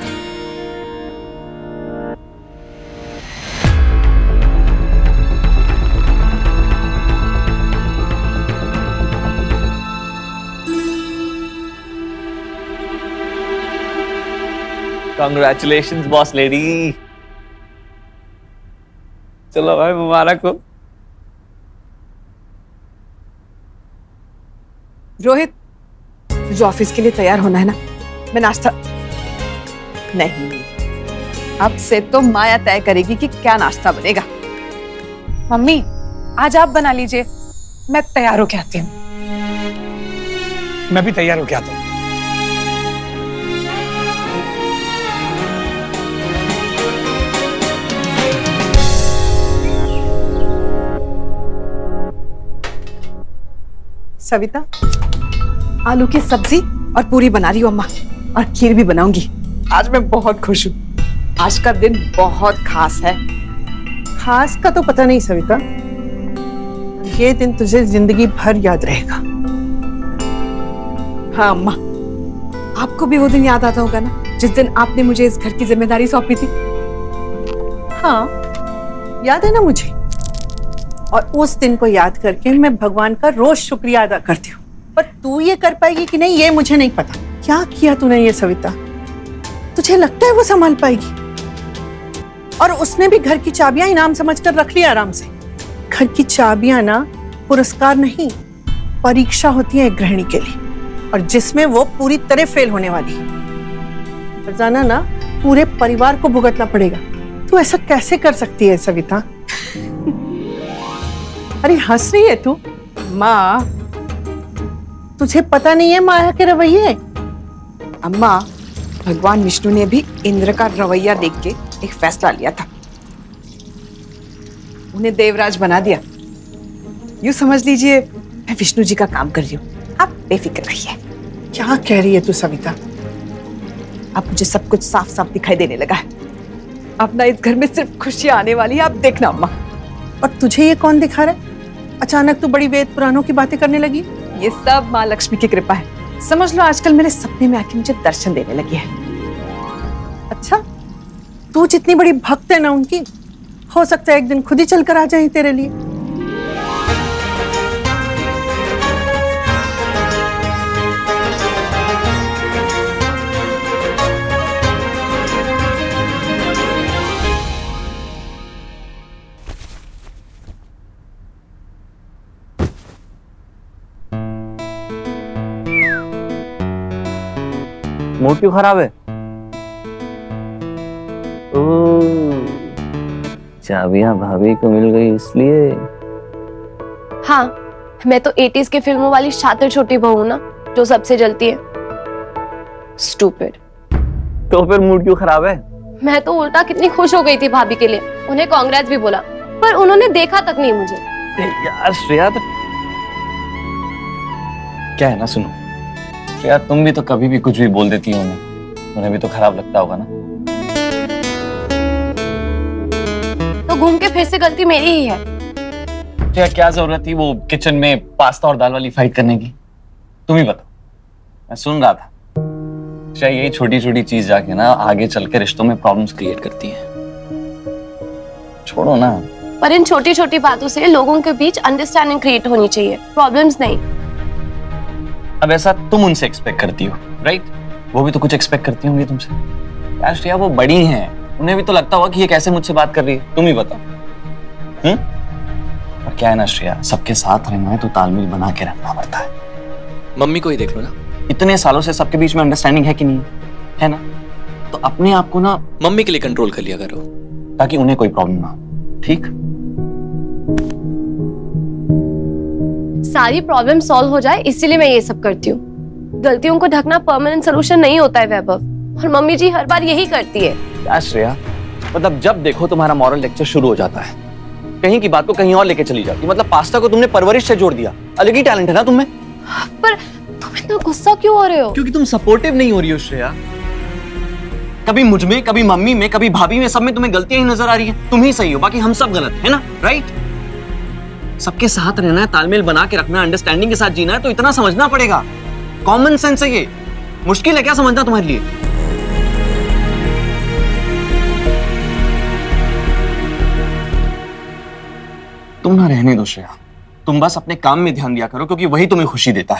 Congratulations boss lady. चलो भाई मुबारक हो। रोहित, तुझे ऑफिस के लिए तैयार होना है ना? मैं नाश्ता नहीं, अब से तो माया तय करेगी कि क्या नाश्ता बनेगा। मम्मी आज आप बना लीजिए, मैं तैयार होके आती हूँ। मैं भी तैयार होके आता हूँ। सविता, आलू की सब्जी और पूरी बना रही हूँ अम्मा, और खीर भी बनाऊंगी। आज मैं बहुत खुश हूँ, आज का दिन बहुत खास है। खास का तो पता नहीं सविता, ये दिन तुझे जिंदगी भर याद रहेगा। हाँ अम्मा, आपको भी वो दिन याद आता होगा ना जिस दिन आपने मुझे इस घर की जिम्मेदारी सौंपी थी। हाँ याद है ना मुझे। और उस दिन को याद करके मैं भगवान का रोज शुक्रिया अदा करती हूँ, पर तू ये कर पाएगी कि नहीं ये मुझे नहीं पता। क्या किया तूने ये सविता, तुझे लगता है वो संभाल पाएगी? और उसने भी घर की चाबियां इनाम समझकर रख लिया आराम से। घर की चाबियां ना पुरस्कार नहीं, परीक्षा होती है एक गृहिणी के लिए, और जिसमें वो पूरी तरह फेल होने वाली है। फरजाना ना पूरे परिवार को भुगतना पड़ेगा। तू ऐसा कैसे कर सकती है सविता? अरे हंस रही है तू? माँ, तुझे पता नहीं है माया के रवैये। अम्मा, भगवान विष्णु ने भी इंद्र का रवैया देख के एक फैसला लिया था, उन्हें देवराज बना दिया। यूं समझ लीजिए मैं विष्णु जी का काम कर रही हूँ, आप बेफिक्र रहिए। क्या कह रही है तू सविता? अब मुझे सब कुछ साफ साफ दिखाई देने लगा है। अब ना इस घर में सिर्फ खुशियां आने वाली है, आप देखना अम्मा। और तुझे ये कौन दिखा रहा है? अचानक तू बड़ी वेद पुराणों की बातें करने लगी। ये सब माँ लक्ष्मी की कृपा है, समझ लो। आजकल मेरे सपने में आके मुझे दर्शन देने लगी है। अच्छा, तू जितनी बड़ी भक्त है ना उनकी, हो सकता है एक दिन खुद ही चलकर आ जाए तेरे लिए। मूड क्यों खराब है? चाबियां भाभी को मिल गई इसलिए? हाँ, मैं तो 80s की फिल्मों वाली शातिर छोटी बहू हूं ना, जो सबसे जलती है। स्टूपिड। तो फिर मूड क्यों खराब है? मैं तो उल्टा कितनी खुश हो गई थी भाभी के लिए, उन्हें कांग्रेस भी बोला, पर उन्होंने देखा तक नहीं मुझे। यार श्रेया, तो क्या है ना, सुनो श्रेया, तुम भी तो कभी भी कुछ भी बोल देती हो, उन्हें भी तो खराब लगता होगा ना। तो घूम के फिर से गलती मेरी ही है। श्रेया, क्या जरूरत थी वो किचन में पास्ता और दाल वाली फाइट करने की? तुम ही बताओ, मैं सुन रहा था। श्रेया, ये छोटी छोटी चीज जाके ना आगे चल के रिश्तों में प्रॉब्लम्स क्रिएट करती है। छोड़ो ना। पर इन छोटी छोटी बातों से लोगों के बीच अंडरस्टैंडिंग क्रिएट होनी चाहिए, प्रॉब्लम्स नहीं। अब ऐसा तुम उनसे एक्सपेक्ट करती हो, राइट? वो भी तो कुछ एक्सपेक्ट करती होंगी तुमसे। यार श्रेया, वो बड़ी हैं, उन्हें भी तो लगता होगा कि ये कैसे मुझसे बात कर रही है। तुम ही बताओ। और क्या है ना श्रेया, सबके साथ रहना है तो तालमेल बना के रखना पड़ता है। मम्मी को ही देख लो ना, इतने सालों से सबके बीच में अंडरस्टैंडिंग है कि नहीं है ना, तो अपने आप को ना मम्मी के लिए कंट्रोल कर लिया करो, ताकि उन्हें कोई प्रॉब्लम ना हो। ठीक, सारी प्रॉब्लम सॉल्व हो जाए इसीलिए मैं ये सब करती हूँ। गलतियों को ढकना परमानेंट सलूशन नहीं होता है वैभव, और मम्मी जी हर बार यही करती है। क्या श्रेया, मतलब जब देखो तुम्हारा मॉरल लेक्चर शुरू हो जाता है, कहीं की बात को कहीं और लेके चली जाती है। मतलब पास्ता को तुमने परवरिश से जोड़ दिया, अलग ही टैलेंट है ना तुम्हें। पर तुम इतना गुस्सा क्यों हो रहे हो? क्योंकि तुम सपोर्टिव नहीं हो रही हो श्रेया। कभी मुझमें, कभी मम्मी में, कभी भाभी में, सब में तुम्हें गलतियां ही नजर आ रही है। तुम ही सही हो, बाकी हम सब गलत है ना, राइट? सबके साथ रहना है, तालमेल बना के रखना है, अंडरस्टैंडिंग के साथ जीना है, तो इतना समझना पड़ेगा। कॉमन सेंस है ये, मुश्किल है क्या समझना तुम्हारे लिए? तुम ना रहने दो श्रेया, तुम बस अपने काम में ध्यान दिया करो, क्योंकि वही तुम्हें खुशी देता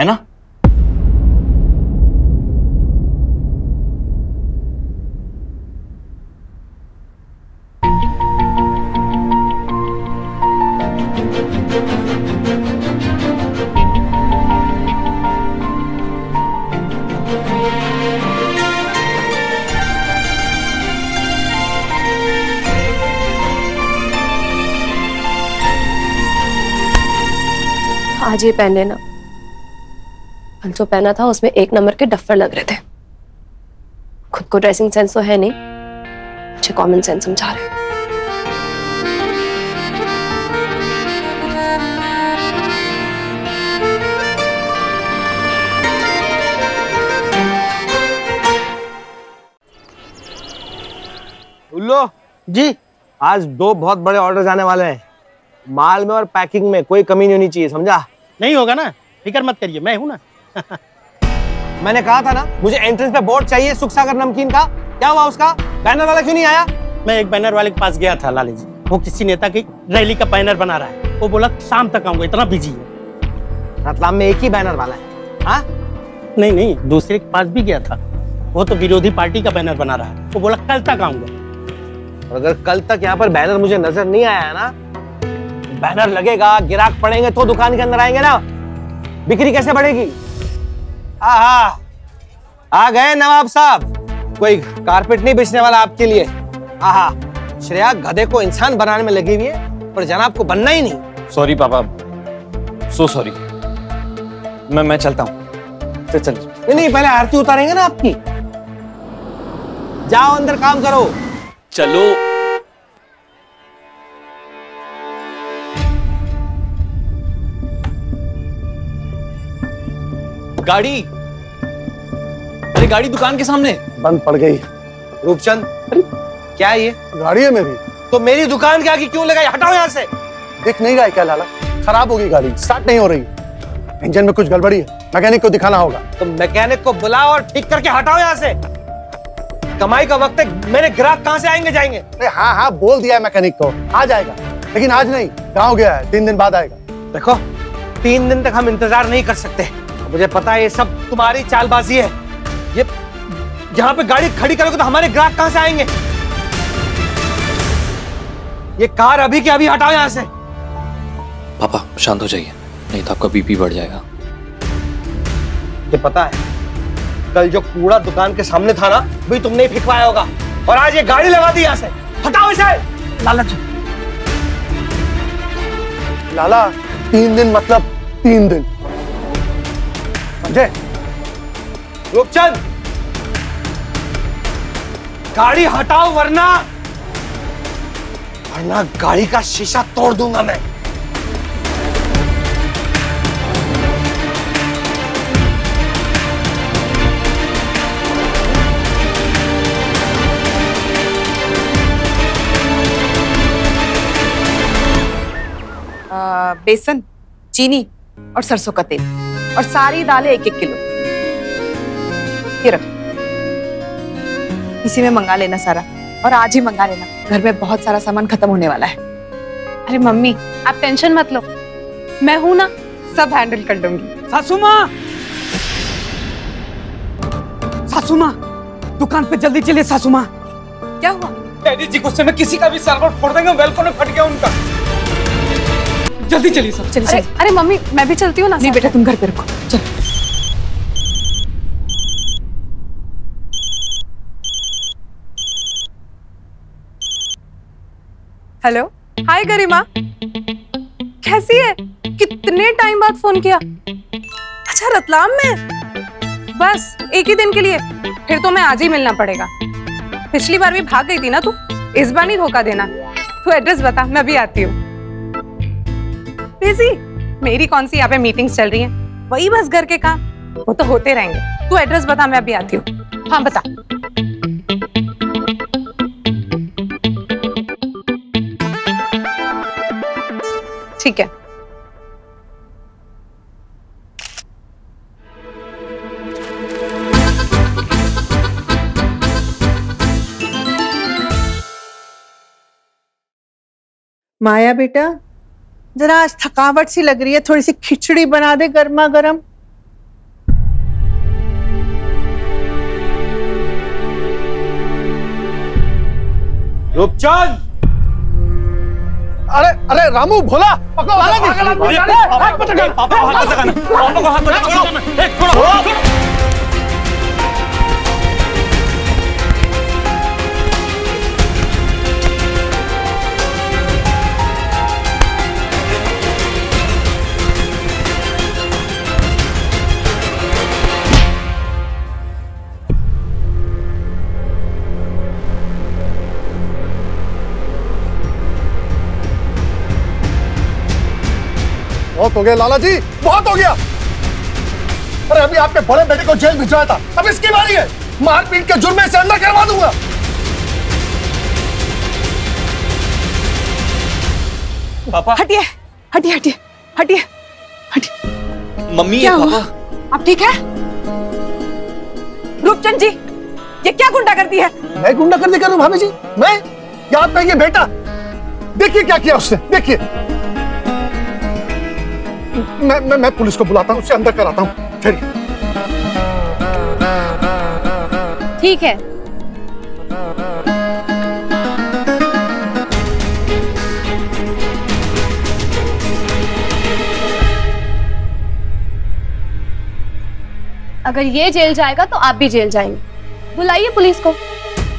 है ना? आज ये पहन लेना, कल जो पहना था उसमें एक नंबर के डफ्फर लग रहे थे। खुद को ड्रेसिंग सेंस तो है नहीं, मुझे कॉमन सेंस समझा रहे हो। जी, आज 2 बहुत बड़े ऑर्डर्स आने वाले हैं। माल में और पैकिंग में कोई कमी नहीं होनी चाहिए, समझा? नहीं होगा ना, फिक्र मत करिए, मैं हूँ ना। मैंने कहा था ना मुझे एंट्रेंस पे बोर्ड चाहिए सुखसागर नमकीन का, क्या हुआ उसका? बैनर वाला क्यों नहीं आया? मैं एक बैनर वाले के पास गया था लाली जी, वो किसी नेता की रैली का बैनर बना रहा है, वो बोला शाम तक आऊंगा, इतना बिजी है। रतलाम में एक ही बैनर वाला है? हाँ नहीं नहीं, दूसरे के पास भी गया था, वो तो विरोधी पार्टी का बैनर बना रहा है, वो बोला कल तक आऊंगा। अगर कल तक यहाँ पर बैनर मुझे नजर नहीं आया है ना, बैनर लगेगा, गिराक पड़ेंगे तो दुकान के अंदर आएंगे ना, बिक्री कैसे बढ़ेगी? हाँ आ गए नवाब साहब, कोई कारपेट नहीं बेचने वाला आपके लिए। आहा, श्रेया गधे को इंसान बनाने में लगी हुई है, पर जनाब को बनना ही नहीं। सॉरी पापा, सो सॉरी, मैं चलता हूँ। चल चल, नहीं पहले आरती उतारेंगे ना आपकी, जाओ अंदर काम करो। चलो गाड़ी, अरे गाड़ी दुकान के सामने बंद पड़ गई। रूपचंद, अरे क्या ये गाड़ी है मेरी? तो मेरी दुकान के आगे क्यों लगाई? हटाओ यहाँ से। दिख नहीं रहा है क्या लाला? खराब हो गई गाड़ी, स्टार्ट नहीं हो रही, इंजन में कुछ गड़बड़ी है, मैकेनिक को दिखाना होगा। तो मैकेनिक को बुलाओ और ठीक करके हटाओ यहाँ से, कमाई का वक्त है, मेरे ग्राहक कहाँ से आएंगे जाएंगे? अरे हाँ हाँ बोल दिया है मैकेनिक को, आ जाएगा, लेकिन आज नहीं, गाँव गया है, 3 दिन बाद आएगा। देखो 3 दिन तक हम इंतजार नहीं कर सकते, मुझे पता है ये सब तुम्हारी चालबाजी है, ये यहाँ पे गाड़ी खड़ी करोगे तो हमारे ग्राहक कहाँ से आएंगे? ये कार अभी के अभी हटाओ यहाँ से। पापा शांत हो जाइए, नहीं तो आपका बीपी बढ़ जाएगा। ये पता है कल जो कूड़ा दुकान के सामने था ना, वही तुमने ही फेंकवाया होगा, और आज ये गाड़ी लगा दी यहाँ से, हटाओ इसे। लालच लाला, 3 दिन मतलब 3 दिन, समझे? रूपचंद गाड़ी हटाओ वरना गाड़ी का शीशा तोड़ दूंगा मैं। बेसन, चीनी और सरसों का तेल और सारी दालें 1-1 किलो, ये रख, इसी में मंगा लेना सारा, और आज ही मंगा लेना, घर में बहुत सारा सामान खत्म होने वाला है। अरे मम्मी आप टेंशन मत लो, मैं हूं ना, सब हैंडल कर दूंगी। सासू माँ, सासू माँ दुकान पे जल्दी चलिए। सासू माँ क्या हुआ? डैडी जी गुस्से में किसी का भी सर्वर फोड़ देंगे, वेलकम में फट गया उनका, जल्दी चलिए सब। चलिए अरे, अरे मम्मी मैं भी चलती हूँ ना। नहीं बेटा तुम घर पे रुको, चल। हेलो, हाय गरिमा, कैसी है? कितने टाइम बाद फोन किया? अच्छा रतलाम में? बस 1 ही दिन के लिए, फिर तो मैं आज ही मिलना पड़ेगा। पिछली बार भी भाग गई थी ना तू, इस बार नहीं धोखा देना। तू एड्रेस बता, मैं भी आती हूँ। बिजी, मेरी कौन सी यहाँ पे मीटिंग्स चल रही हैं, वही बस घर के काम, वो तो होते रहेंगे। तू एड्रेस बता, मैं अभी आती हूँ। हाँ बता। ठीक है। माया बेटा जरा आज थकावट सी लग रही है, थोड़ी सी खिचड़ी बना दे गर्मा गर्म। रूपचंद, अरे अरे रामू भोला, पकड़ो हाथ। बहुत हो गया लाला जी, बहुत हो गया। अरे अभी आपके बड़े बेटे को जेल भिजवाया था, अब इसकी बारी है, मारपीट के जुर्मे से अंदर करवा दूंगा। पापा हटिए हटिए हटिए हटिए हटिए। मम्मी क्या हुआ? आप ठीक है रूपचंद जी? ये क्या गुंडा करती है? मैं गुंडा करने का भाभी जी? मैं या आपका ये बेटा? देखिए क्या किया उसने, देखिए। मैं पुलिस को बुलाता हूँ, उससे अंदर कराता हूँ। चलिए ठीक है। अगर ये जेल जाएगा तो आप भी जेल जाएंगे। बुलाइए पुलिस को।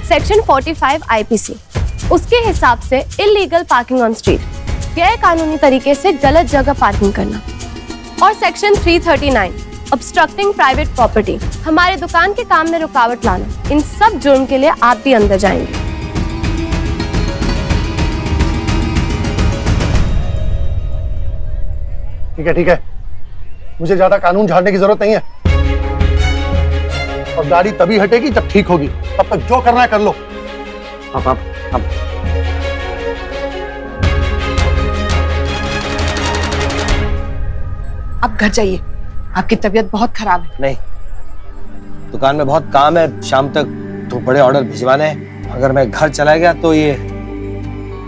सेक्शन 45 आईपीसी, उसके हिसाब से इलीगल पार्किंग ऑन स्ट्रीट, गैर कानूनी तरीके से गलत जगह पार्किंग करना। और सेक्शन 339 ऑब्स्ट्रक्टिंग प्राइवेट प्रॉपर्टी, हमारे दुकान के काम में रुकावट लाना। इन सब जुर्म के लिए आप भी अंदर जाएंगे। ठीक है ठीक है, मुझे ज्यादा कानून झाड़ने की जरूरत नहीं है। और गाड़ी तभी हटेगी जब ठीक होगी, तब तक जो करना है कर लो। अब आप घर जाइए, आपकी तबीयत बहुत खराब है। नहीं, दुकान में बहुत काम है, शाम तक तो बड़े ऑर्डर भिजवाने हैं। अगर मैं घर चला गया तो ये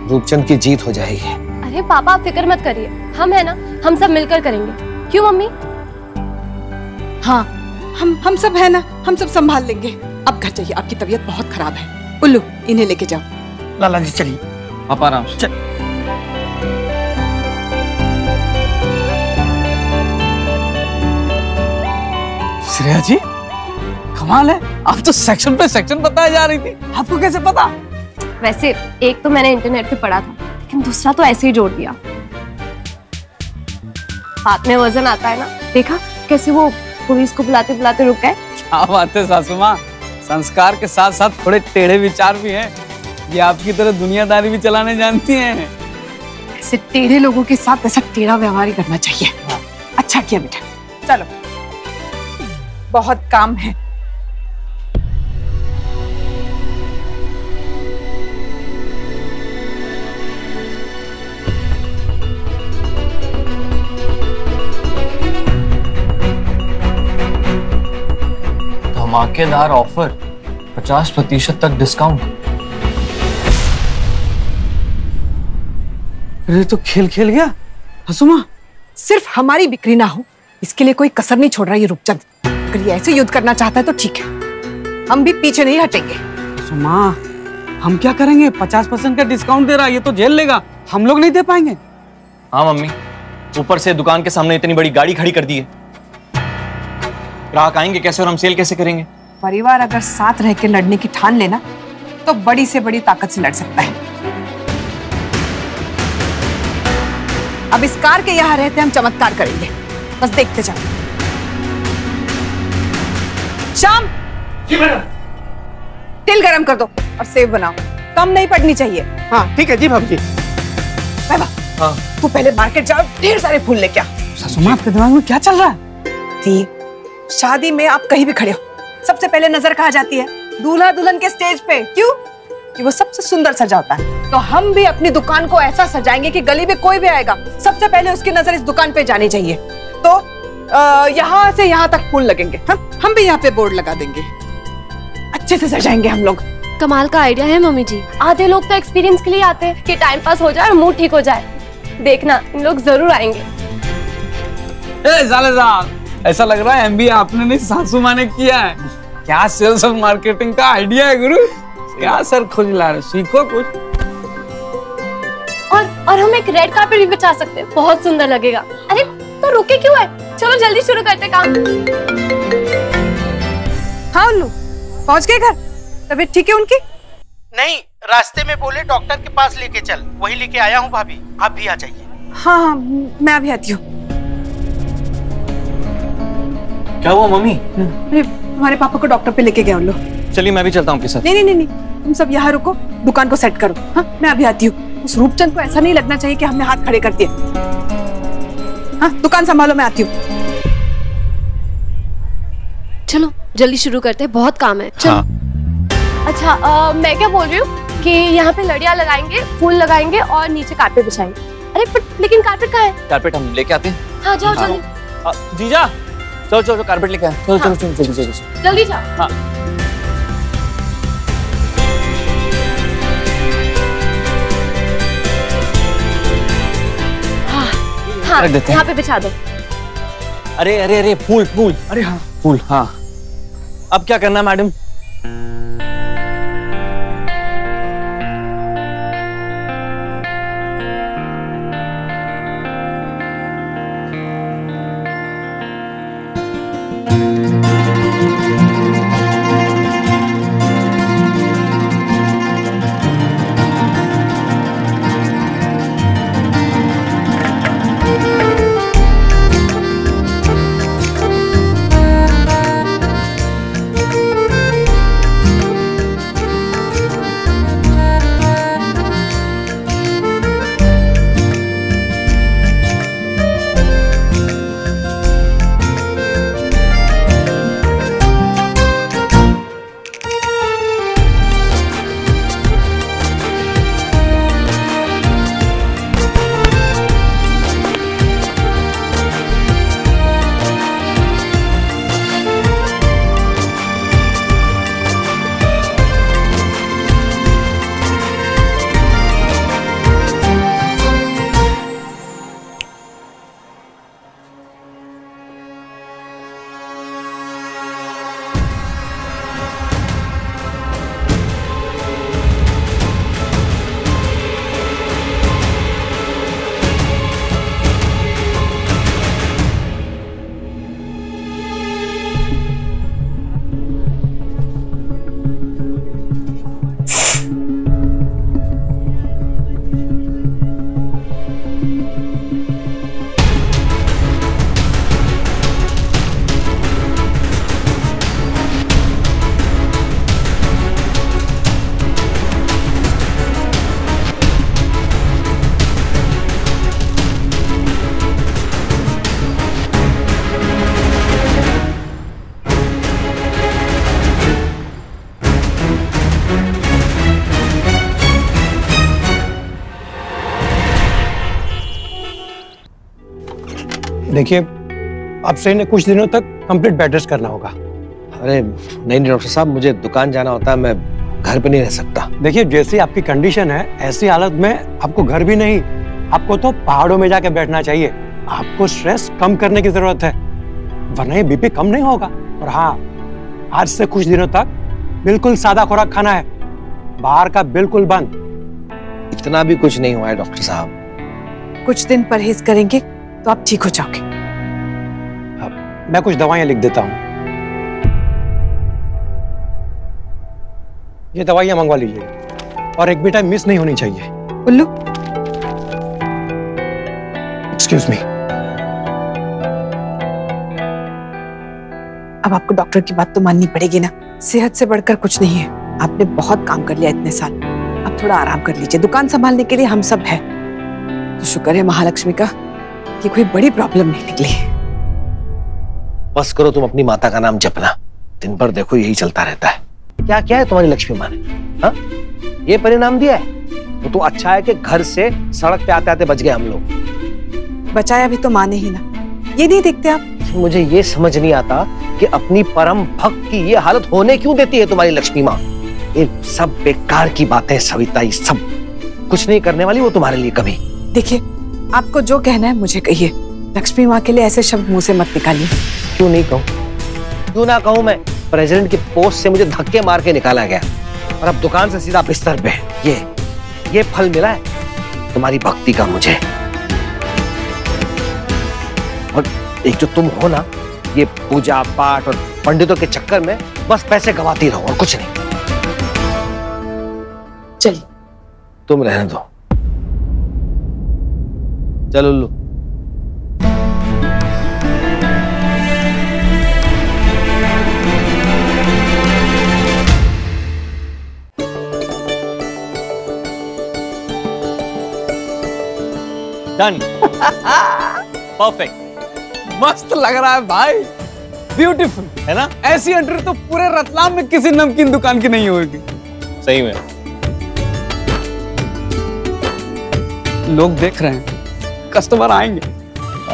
रूपचंद की जीत हो जाएगी। अरे पापा आप फिक्र मत करिए, हम है ना, हम सब मिलकर करेंगे। क्यों मम्मी? हाँ हम सब है ना, हम सब संभाल लेंगे। अब घर जाइए, आपकी तबीयत बहुत खराब है। उल्लू इन्हें लेके जाओ। लाला जी चलिए आप आराम से। श्रेया जी कमाल है, आप तो सेक्शन पे सेक्शन बताए जा रही थी, आपको कैसे पता? वैसे एक तो मैंने इंटरनेट पे पढ़ा था, लेकिन दूसरा तो ऐसे ही जोड़ दिया। हाथ में वजन आता है ना, देखा कैसे वो पुलिस को बुलाते बुलाते रुक गए। क्या बात है सासू माँ, संस्कार के साथ साथ थोड़े टेढ़े विचार भी हैं। ये आपकी तरह दुनियादारी भी चलाने जानती हैं। ऐसे टेढ़े लोगों के साथ ऐसा टेढ़ा व्यवहार ही करना चाहिए। अच्छा किया बेटा, चलो बहुत काम है। धमाकेदार ऑफर, 50% तक डिस्काउंट। ये तो खेल खेल गया हसुमा। सिर्फ हमारी बिक्री ना हो इसके लिए कोई कसर नहीं छोड़ रहा ये रूपचंद। अगर ये ऐसे युद्ध करना चाहता है तो ठीक है, हम भी पीछे नहीं हटेंगे। हसुमा हम क्या करेंगे? 50% का डिस्काउंट दे रहा है, ये तो जेल लेगा, हम लोग नहीं दे पाएंगे। हाँ मम्मी, ऊपर से दुकान के सामने इतनी बड़ी गाड़ी खड़ी कर दी है, ग्राहक आएंगे कैसे और हम सेल कैसे करेंगे? परिवार अगर साथ रह के लड़ने की ठान लेना तो बड़ी से बड़ी ताकत से लड़ सकता है। अब इस कार के यहाँ रहते हम चमत्कार करेंगे, बस देखते जाओ। शाम जी मैडम, तिल गरम कर दो और सेव बनाओ, कम नहीं पड़नी चाहिए। हाँ ठीक है जी भाभी जी। हाँ तू पहले मार्केट जाओ, ढेर सारे फूल लेके आ। सासू मां आपके दिमाग में क्या चल रहा है? शादी में आप कहीं भी खड़े हो सबसे पहले नजर कहाँ जाती है? दूल्हा दुल्हन के स्टेज पे। क्यों? कि वो सबसे सुंदर सजा होता है। तो हम भी अपनी दुकान को ऐसा सजाएंगे कि गली में कोई भी आएगा सबसे पहले उसकी नजर इस दुकान पे जानी चाहिए। तो यहाँ से यहाँ तक फूल लगेंगे। हम भी यहाँ पे बोर्ड लगा देंगे, अच्छे से सजाएंगे हम लोग। कमाल का आइडिया है मम्मी जी। आधे लोग तो एक्सपीरियंस के लिए आते हैं कि टाइम पास हो जाए और मूड ठीक हो जाए। देखना इन लोग जरूर आएंगे। ऐसा लग रहा है एमबी आपने नहीं सासू माँ ने किया है। क्या सेल्स और मार्केटिंग का आइडिया है गुरु, क्या सर खोज ला रहे, सीखो कुछ। और हम एक रेड कार्पेट भी बिछा सकते हैं, बहुत सुंदर लगेगा। अरे तो रुके क्यों है, चलो जल्दी शुरू करते काम। हाँ उल्लू पहुँच गए घर? तबीयत ठीक है उनकी? नहीं, रास्ते में बोले डॉक्टर के पास लेके चल, वही लेके आया हूँ भाभी, आप भी आ जाइए। हाँ मैं अभी आती हूँ। क्या हुआ मम्मी? अरे हमारे पापा को डॉक्टर पे लेके गए उल्लू। चलिए मैं भी चलता हूँ आपके साथ। नहीं तुम सब यहाँ रुको, दुकान को सेट करो। हाँ मैं अभी आती हूँ। उस रूपचंद को ऐसा नहीं लगना चाहिए कि हमने हाथ खड़े कर दिए। हाँ दुकान संभालो, मैं आती हूँ। चलो जल्दी शुरू करते हैं, बहुत काम है। चलो हाँ। अच्छा मैं क्या बोल रही हूँ कि यहाँ पे लड़िया लगाएंगे, फूल लगाएंगे और नीचे कार्पेट बिछाएंगे। अरे पर लेकिन कारपेट कहाँ है? कारपेट हम लेके आते हैं। हाँ जाओ जल्दी। जीजा चलो चलो कारपेट लेके आए। चलो चलो चलो चलो चलो जल्दी जाओ। हाँ हाँ यहाँ पे बिछा दो। अरे अरे अरे फूल फूल। अरे हाँ फूल। हाँ अब क्या करना मैडम? देखिए अब श्रेय ने कुछ दिनों तक कंप्लीट बेड रेस्ट करना होगा। अरे नहीं डॉक्टर साहब मुझे दुकान जाना होता है, मैं घर पे नहीं रह सकता। देखिए जैसी आपकी कंडीशन है ऐसी हालत में आपको घर भी नहीं, आपको तो पहाड़ों में जाके बैठना चाहिए। आपको स्ट्रेस कम करने की जरूरत है वरना ये बीपी कम नहीं होगा। और हाँ आज से कुछ दिनों तक बिल्कुल सादा खुराक खाना है, बाहर का बिल्कुल बंद। इतना भी कुछ नहीं हुआ है डॉक्टर साहब, कुछ दिन परहेज करेंगे तो आप ठीक हो जाओगे। अब मैं कुछ दवाइयां लिख देता हूँ, ये दवाइयां मंगवा लीजिए और एक बेटा मिस नहीं होनी चाहिए। उल्लू एक्सक्यूज मी, अब आपको डॉक्टर की बात तो माननी पड़ेगी ना। सेहत से बढ़कर कुछ नहीं है, आपने बहुत काम कर लिया इतने साल, अब थोड़ा आराम कर लीजिए। दुकान संभालने के लिए हम सब है तो शुक्र है महालक्ष्मी का कि कोई बड़ी प्रॉब्लम नहीं निकली। बस करो तुम अपनी माता का नाम जपना, दिन भर देखो यही चलता रहता है। क्या क्या है तुम्हारी लक्ष्मी माँ ने ये परिणाम दिया है। वो तो अच्छा है कि घर से सड़क पे आते आते बच गए हम लोग। बचाया भी तो माँ ने ही ना, ये नहीं देखते आप। मुझे ये समझ नहीं आता कि अपनी परम भक्त की ये हालत होने क्यों देती है तुम्हारी लक्ष्मी माँ। ये सब बेकार की बातें सविता, ये सब कुछ नहीं करने वाली वो तुम्हारे लिए कभी। देखिए आपको जो कहना है मुझे कहिए, लक्ष्मी माँ के लिए ऐसे शब्द मुंह से मत निकालिए। क्यों नहीं कहूँ? क्यों ना कहूँ मैं? प्रेसिडेंट की पोस्ट से मुझे धक्के मार के निकाला गया और अब दुकान से सीधा बिस्तर पे। ये फल मिला है तुम्हारी भक्ति का मुझे। और एक जो तुम हो ना, ये पूजा पाठ और पंडितों के चक्कर में बस पैसे गंवाती रहो और कुछ नहीं। चलिए तुम रहने दो। चलो लो डन। परफेक्ट। मस्त लग रहा है भाई, ब्यूटीफुल है ना। ऐसी एंट्री तो पूरे रतलाम में किसी नमकीन दुकान की नहीं होगी। सही में लोग देख रहे हैं कस्टमर आएंगे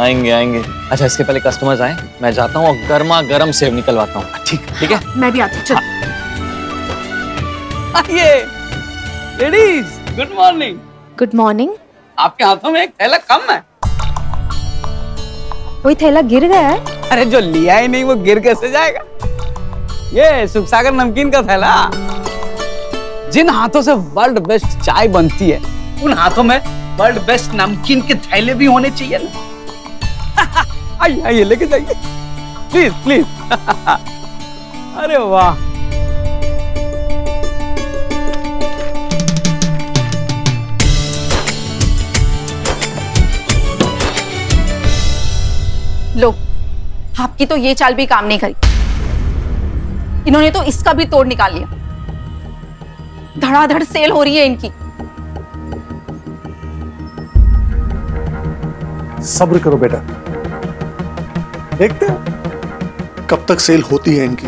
आएंगे आएंगे। अच्छा इसके पहले कस्टमर्स आए मैं जाता हूँ और गर्मा गर्म सेव निकलवाता हूँ। ठीक ठीक है मैं भी आती हूँ। आइए ladies good morning. Good morning. आपके हाथों में एक थैला कम है। कोई थैला गिर गया है? अरे जो लिया ही नहीं वो गिर कैसे जाएगा? ये सुखसागर नमकीन का थैला। जिन हाथों से वर्ल्ड बेस्ट चाय बनती है उन हाथों में वर्ल्ड बेस्ट नमकीन के थैले भी होने चाहिए ना। आइए आइए लेके जाइए प्लीज प्लीज। अरे वाह लो आपकी तो ये चाल भी काम नहीं करी। इन्होंने तो इसका भी तोड़ निकाल लिया। धड़ाधड़ सेल हो रही है इनकी। सब्र करो बेटा देखते हैं कब तक सेल होती है इनकी।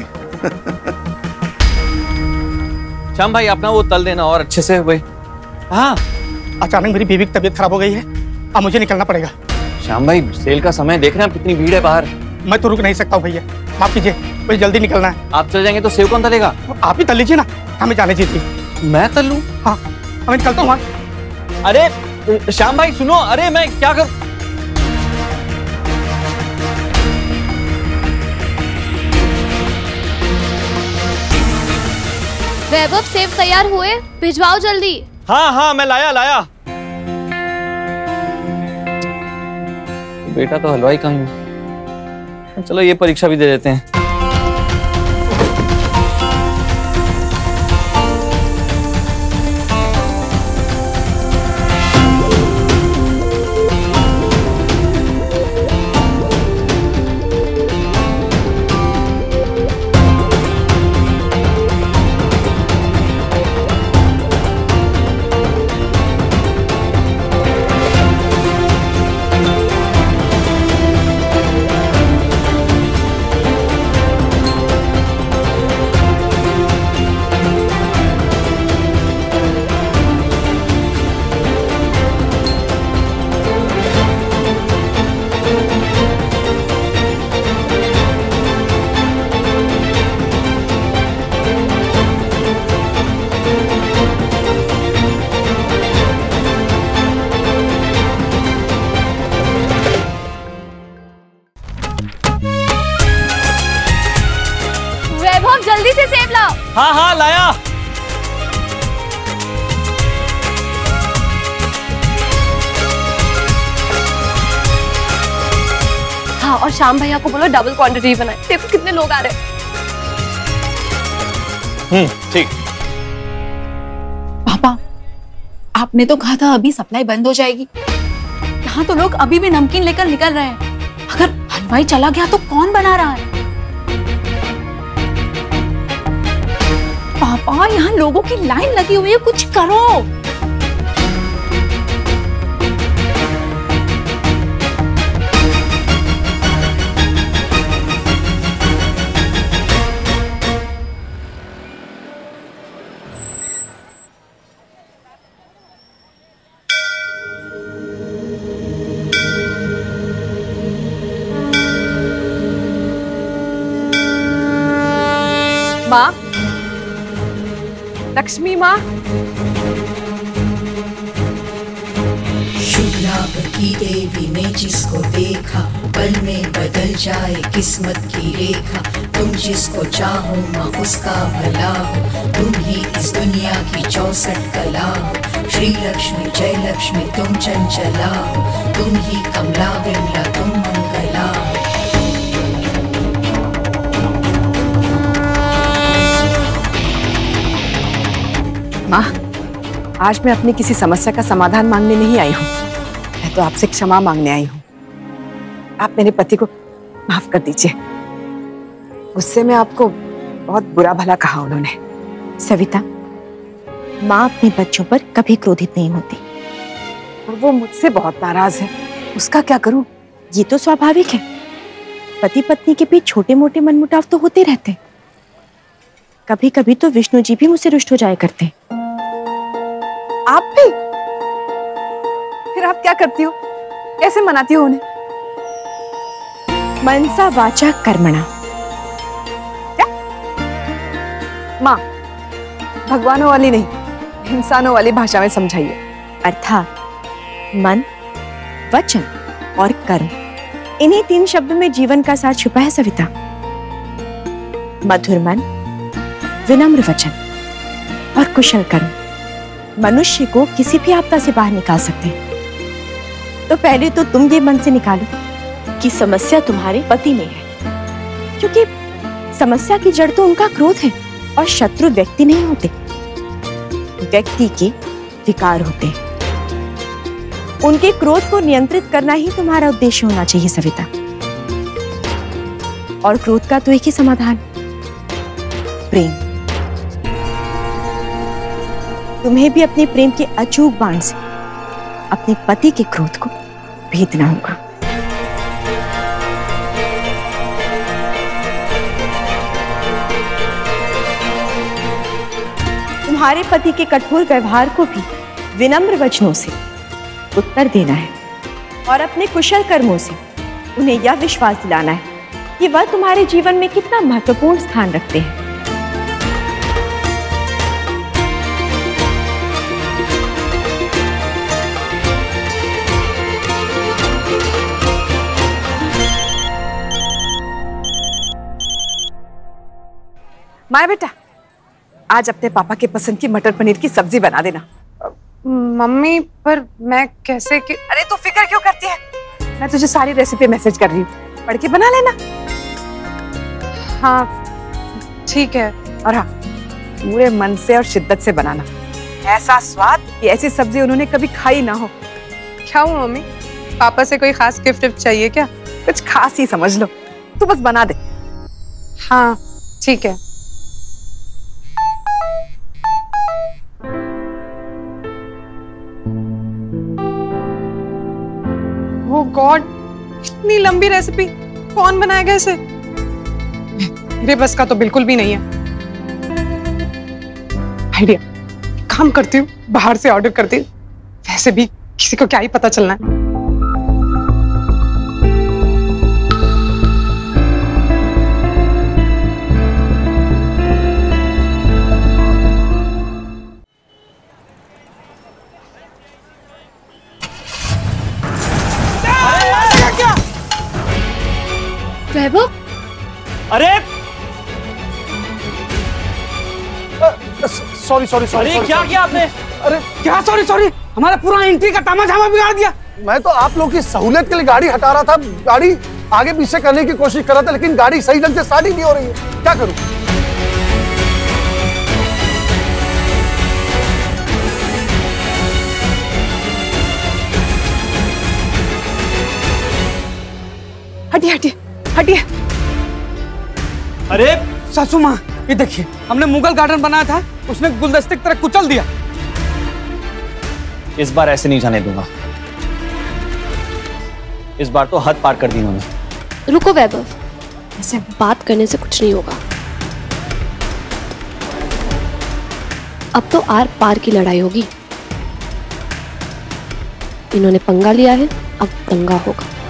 श्याम भाई अपना वो तल देना और अच्छे से भाई। हाँ अचानक मेरी बीवी की तबीयत खराब हो गई है अब मुझे निकलना पड़ेगा। श्याम भाई सेल का समय देख रहे हैं कितनी भीड़ है बाहर। मैं तो रुक नहीं सकता हूँ भैया माफ कीजिए मुझे जल्दी निकलना है। आप चले जाएंगे तो सेव कौन तलेगा? आप ही तल लीजिए ना हमें जाने दीजिए। मैं तल लूँ? हाँ मैं निकलता हूँ। अरे श्याम भाई सुनो अरे मैं क्या कर वैभव सेव तैयार हुए भिजवाओ जल्दी। हाँ हाँ मैं लाया लाया। बेटा तो हलवाई का ही। चलो ये परीक्षा भी दे देते हैं। हाँ हाँ लाया। हाँ और श्याम भैया को बोलो डबल क्वांटिटी बनाए। देखो कितने लोग आ रहे हैं। ठीक। पापा आपने तो कहा था अभी सप्लाई बंद हो जाएगी। यहाँ तो लोग अभी भी नमकीन लेकर निकल रहे हैं। अगर हलवाई चला गया तो कौन बना रहा है? पापा यहाँ लोगों की लाइन लगी हुई है कुछ करो। माँ लक्ष्मी माँ शुक्ला भक्ति देवी ने जिसको देखा पल में बदल जाए किस्मत की रेखा। तुम जिसको चाहो माँ उसका भला हो। तुम ही इस दुनिया की 64 कला हो। श्री लक्ष्मी जय लक्ष्मी तुम चंचला हो। तुम ही कमला विमला तुम मंगला हो। माँ आज मैं अपनी किसी समस्या का समाधान मांगने नहीं आई हूँ। मैं तो आपसे क्षमा मांगने आई हूँ। आप मेरे पति को माफ कर दीजिए। उससे मैं आपको बहुत बुरा भला कहा उन्होंने। सविता माँ अपने बच्चों पर कभी क्रोधित नहीं होती और वो मुझसे बहुत नाराज है। उसका क्या करूँ? ये तो स्वाभाविक है। पति पत्नी के बीच छोटे मोटे मनमुटाव तो होते रहते। कभी कभी तो विष्णु जी भी मुझसे रुष्ट हो जाया करते। आप भी? फिर आप क्या करती हो? कैसे मनाती हो उन्हें? मनसा वाचा कर्मणा। क्या माँ, भगवानों वाली नहीं, इंसानों वाली भाषा में समझाइए। अर्थात मन, वचन और कर्म, इन्हीं तीन शब्दों में जीवन का सार छुपा है सविता। मधुर मन, विनम्र वचन और कुशल कर्म मनुष्य को किसी भी आपदा से बाहर निकाल सकते हैं। तो पहले तो तुम ये मन से निकालो कि समस्या तुम्हारे पति में है, क्योंकि समस्या की जड़ तो उनका क्रोध है और शत्रु व्यक्ति नहीं होते, व्यक्ति के विकार होते हैं। उनके क्रोध को नियंत्रित करना ही तुम्हारा उद्देश्य होना चाहिए सविता। और क्रोध का तो एक ही समाधान, प्रेम। तुम्हें भी अपने प्रेम के अचूक बाण से अपने पति के क्रोध को भेदना होगा। तुम्हारे पति के कठोर व्यवहार को भी विनम्र वचनों से उत्तर देना है और अपने कुशल कर्मों से उन्हें यह विश्वास दिलाना है कि वह तुम्हारे जीवन में कितना महत्वपूर्ण स्थान रखते हैं। माया बेटा, आज अपने पापा के पसंद की मटर पनीर की सब्जी बना देना। मम्मी पर मैं कैसे कि... अरे तू फिक्र क्यों करती है, मैं तुझे सारी रेसिपी मैसेज कर रही हूँ, पढ़ के बना लेना। हाँ ठीक है। और हाँ, पूरे मन से और शिद्दत से बनाना, ऐसा स्वाद कि ऐसी सब्जी उन्होंने कभी खाई ना हो। क्या हुआ मम्मी, पापा से कोई खास गिफ्ट चाहिए क्या? कुछ खास ही समझ लो, तू बस बना दे। हाँ ठीक है। गॉड, इतनी लंबी रेसिपी कौन बनाएगा इसे? मेरे बस का तो बिल्कुल भी नहीं है। आइडिया, काम करती हूँ, बाहर से ऑर्डर करती हूँ, वैसे भी किसी को क्या ही पता चलना है। अरे सॉरी सॉरी सॉरी, क्या किया आपने? अरे क्या सॉरी सॉरी, हमारा पूरा एंट्री का तामा झामा बिगाड़ दिया। मैं तो आप लोग की सहूलियत के लिए गाड़ी हटा रहा था, गाड़ी आगे पीछे करने की कोशिश कर रहा था, लेकिन गाड़ी सही ढंग से स्टार्ट ही नहीं हो रही है, क्या करूं? हटिए हटिए हटिए। अरे सासू माँ, ये देखिए, हमने मुगल गार्डन बनाया था, उसने गुलदस्ते की तरह कुचल दिया। इस बार ऐसे नहीं जाने दूंगा, इस बार तो हद पार कर दी उन्होंने। रुको वैभव, ऐसे बात करने से कुछ नहीं होगा। अब तो आर पार की लड़ाई होगी। इन्होंने पंगा लिया है, अब दंगा होगा।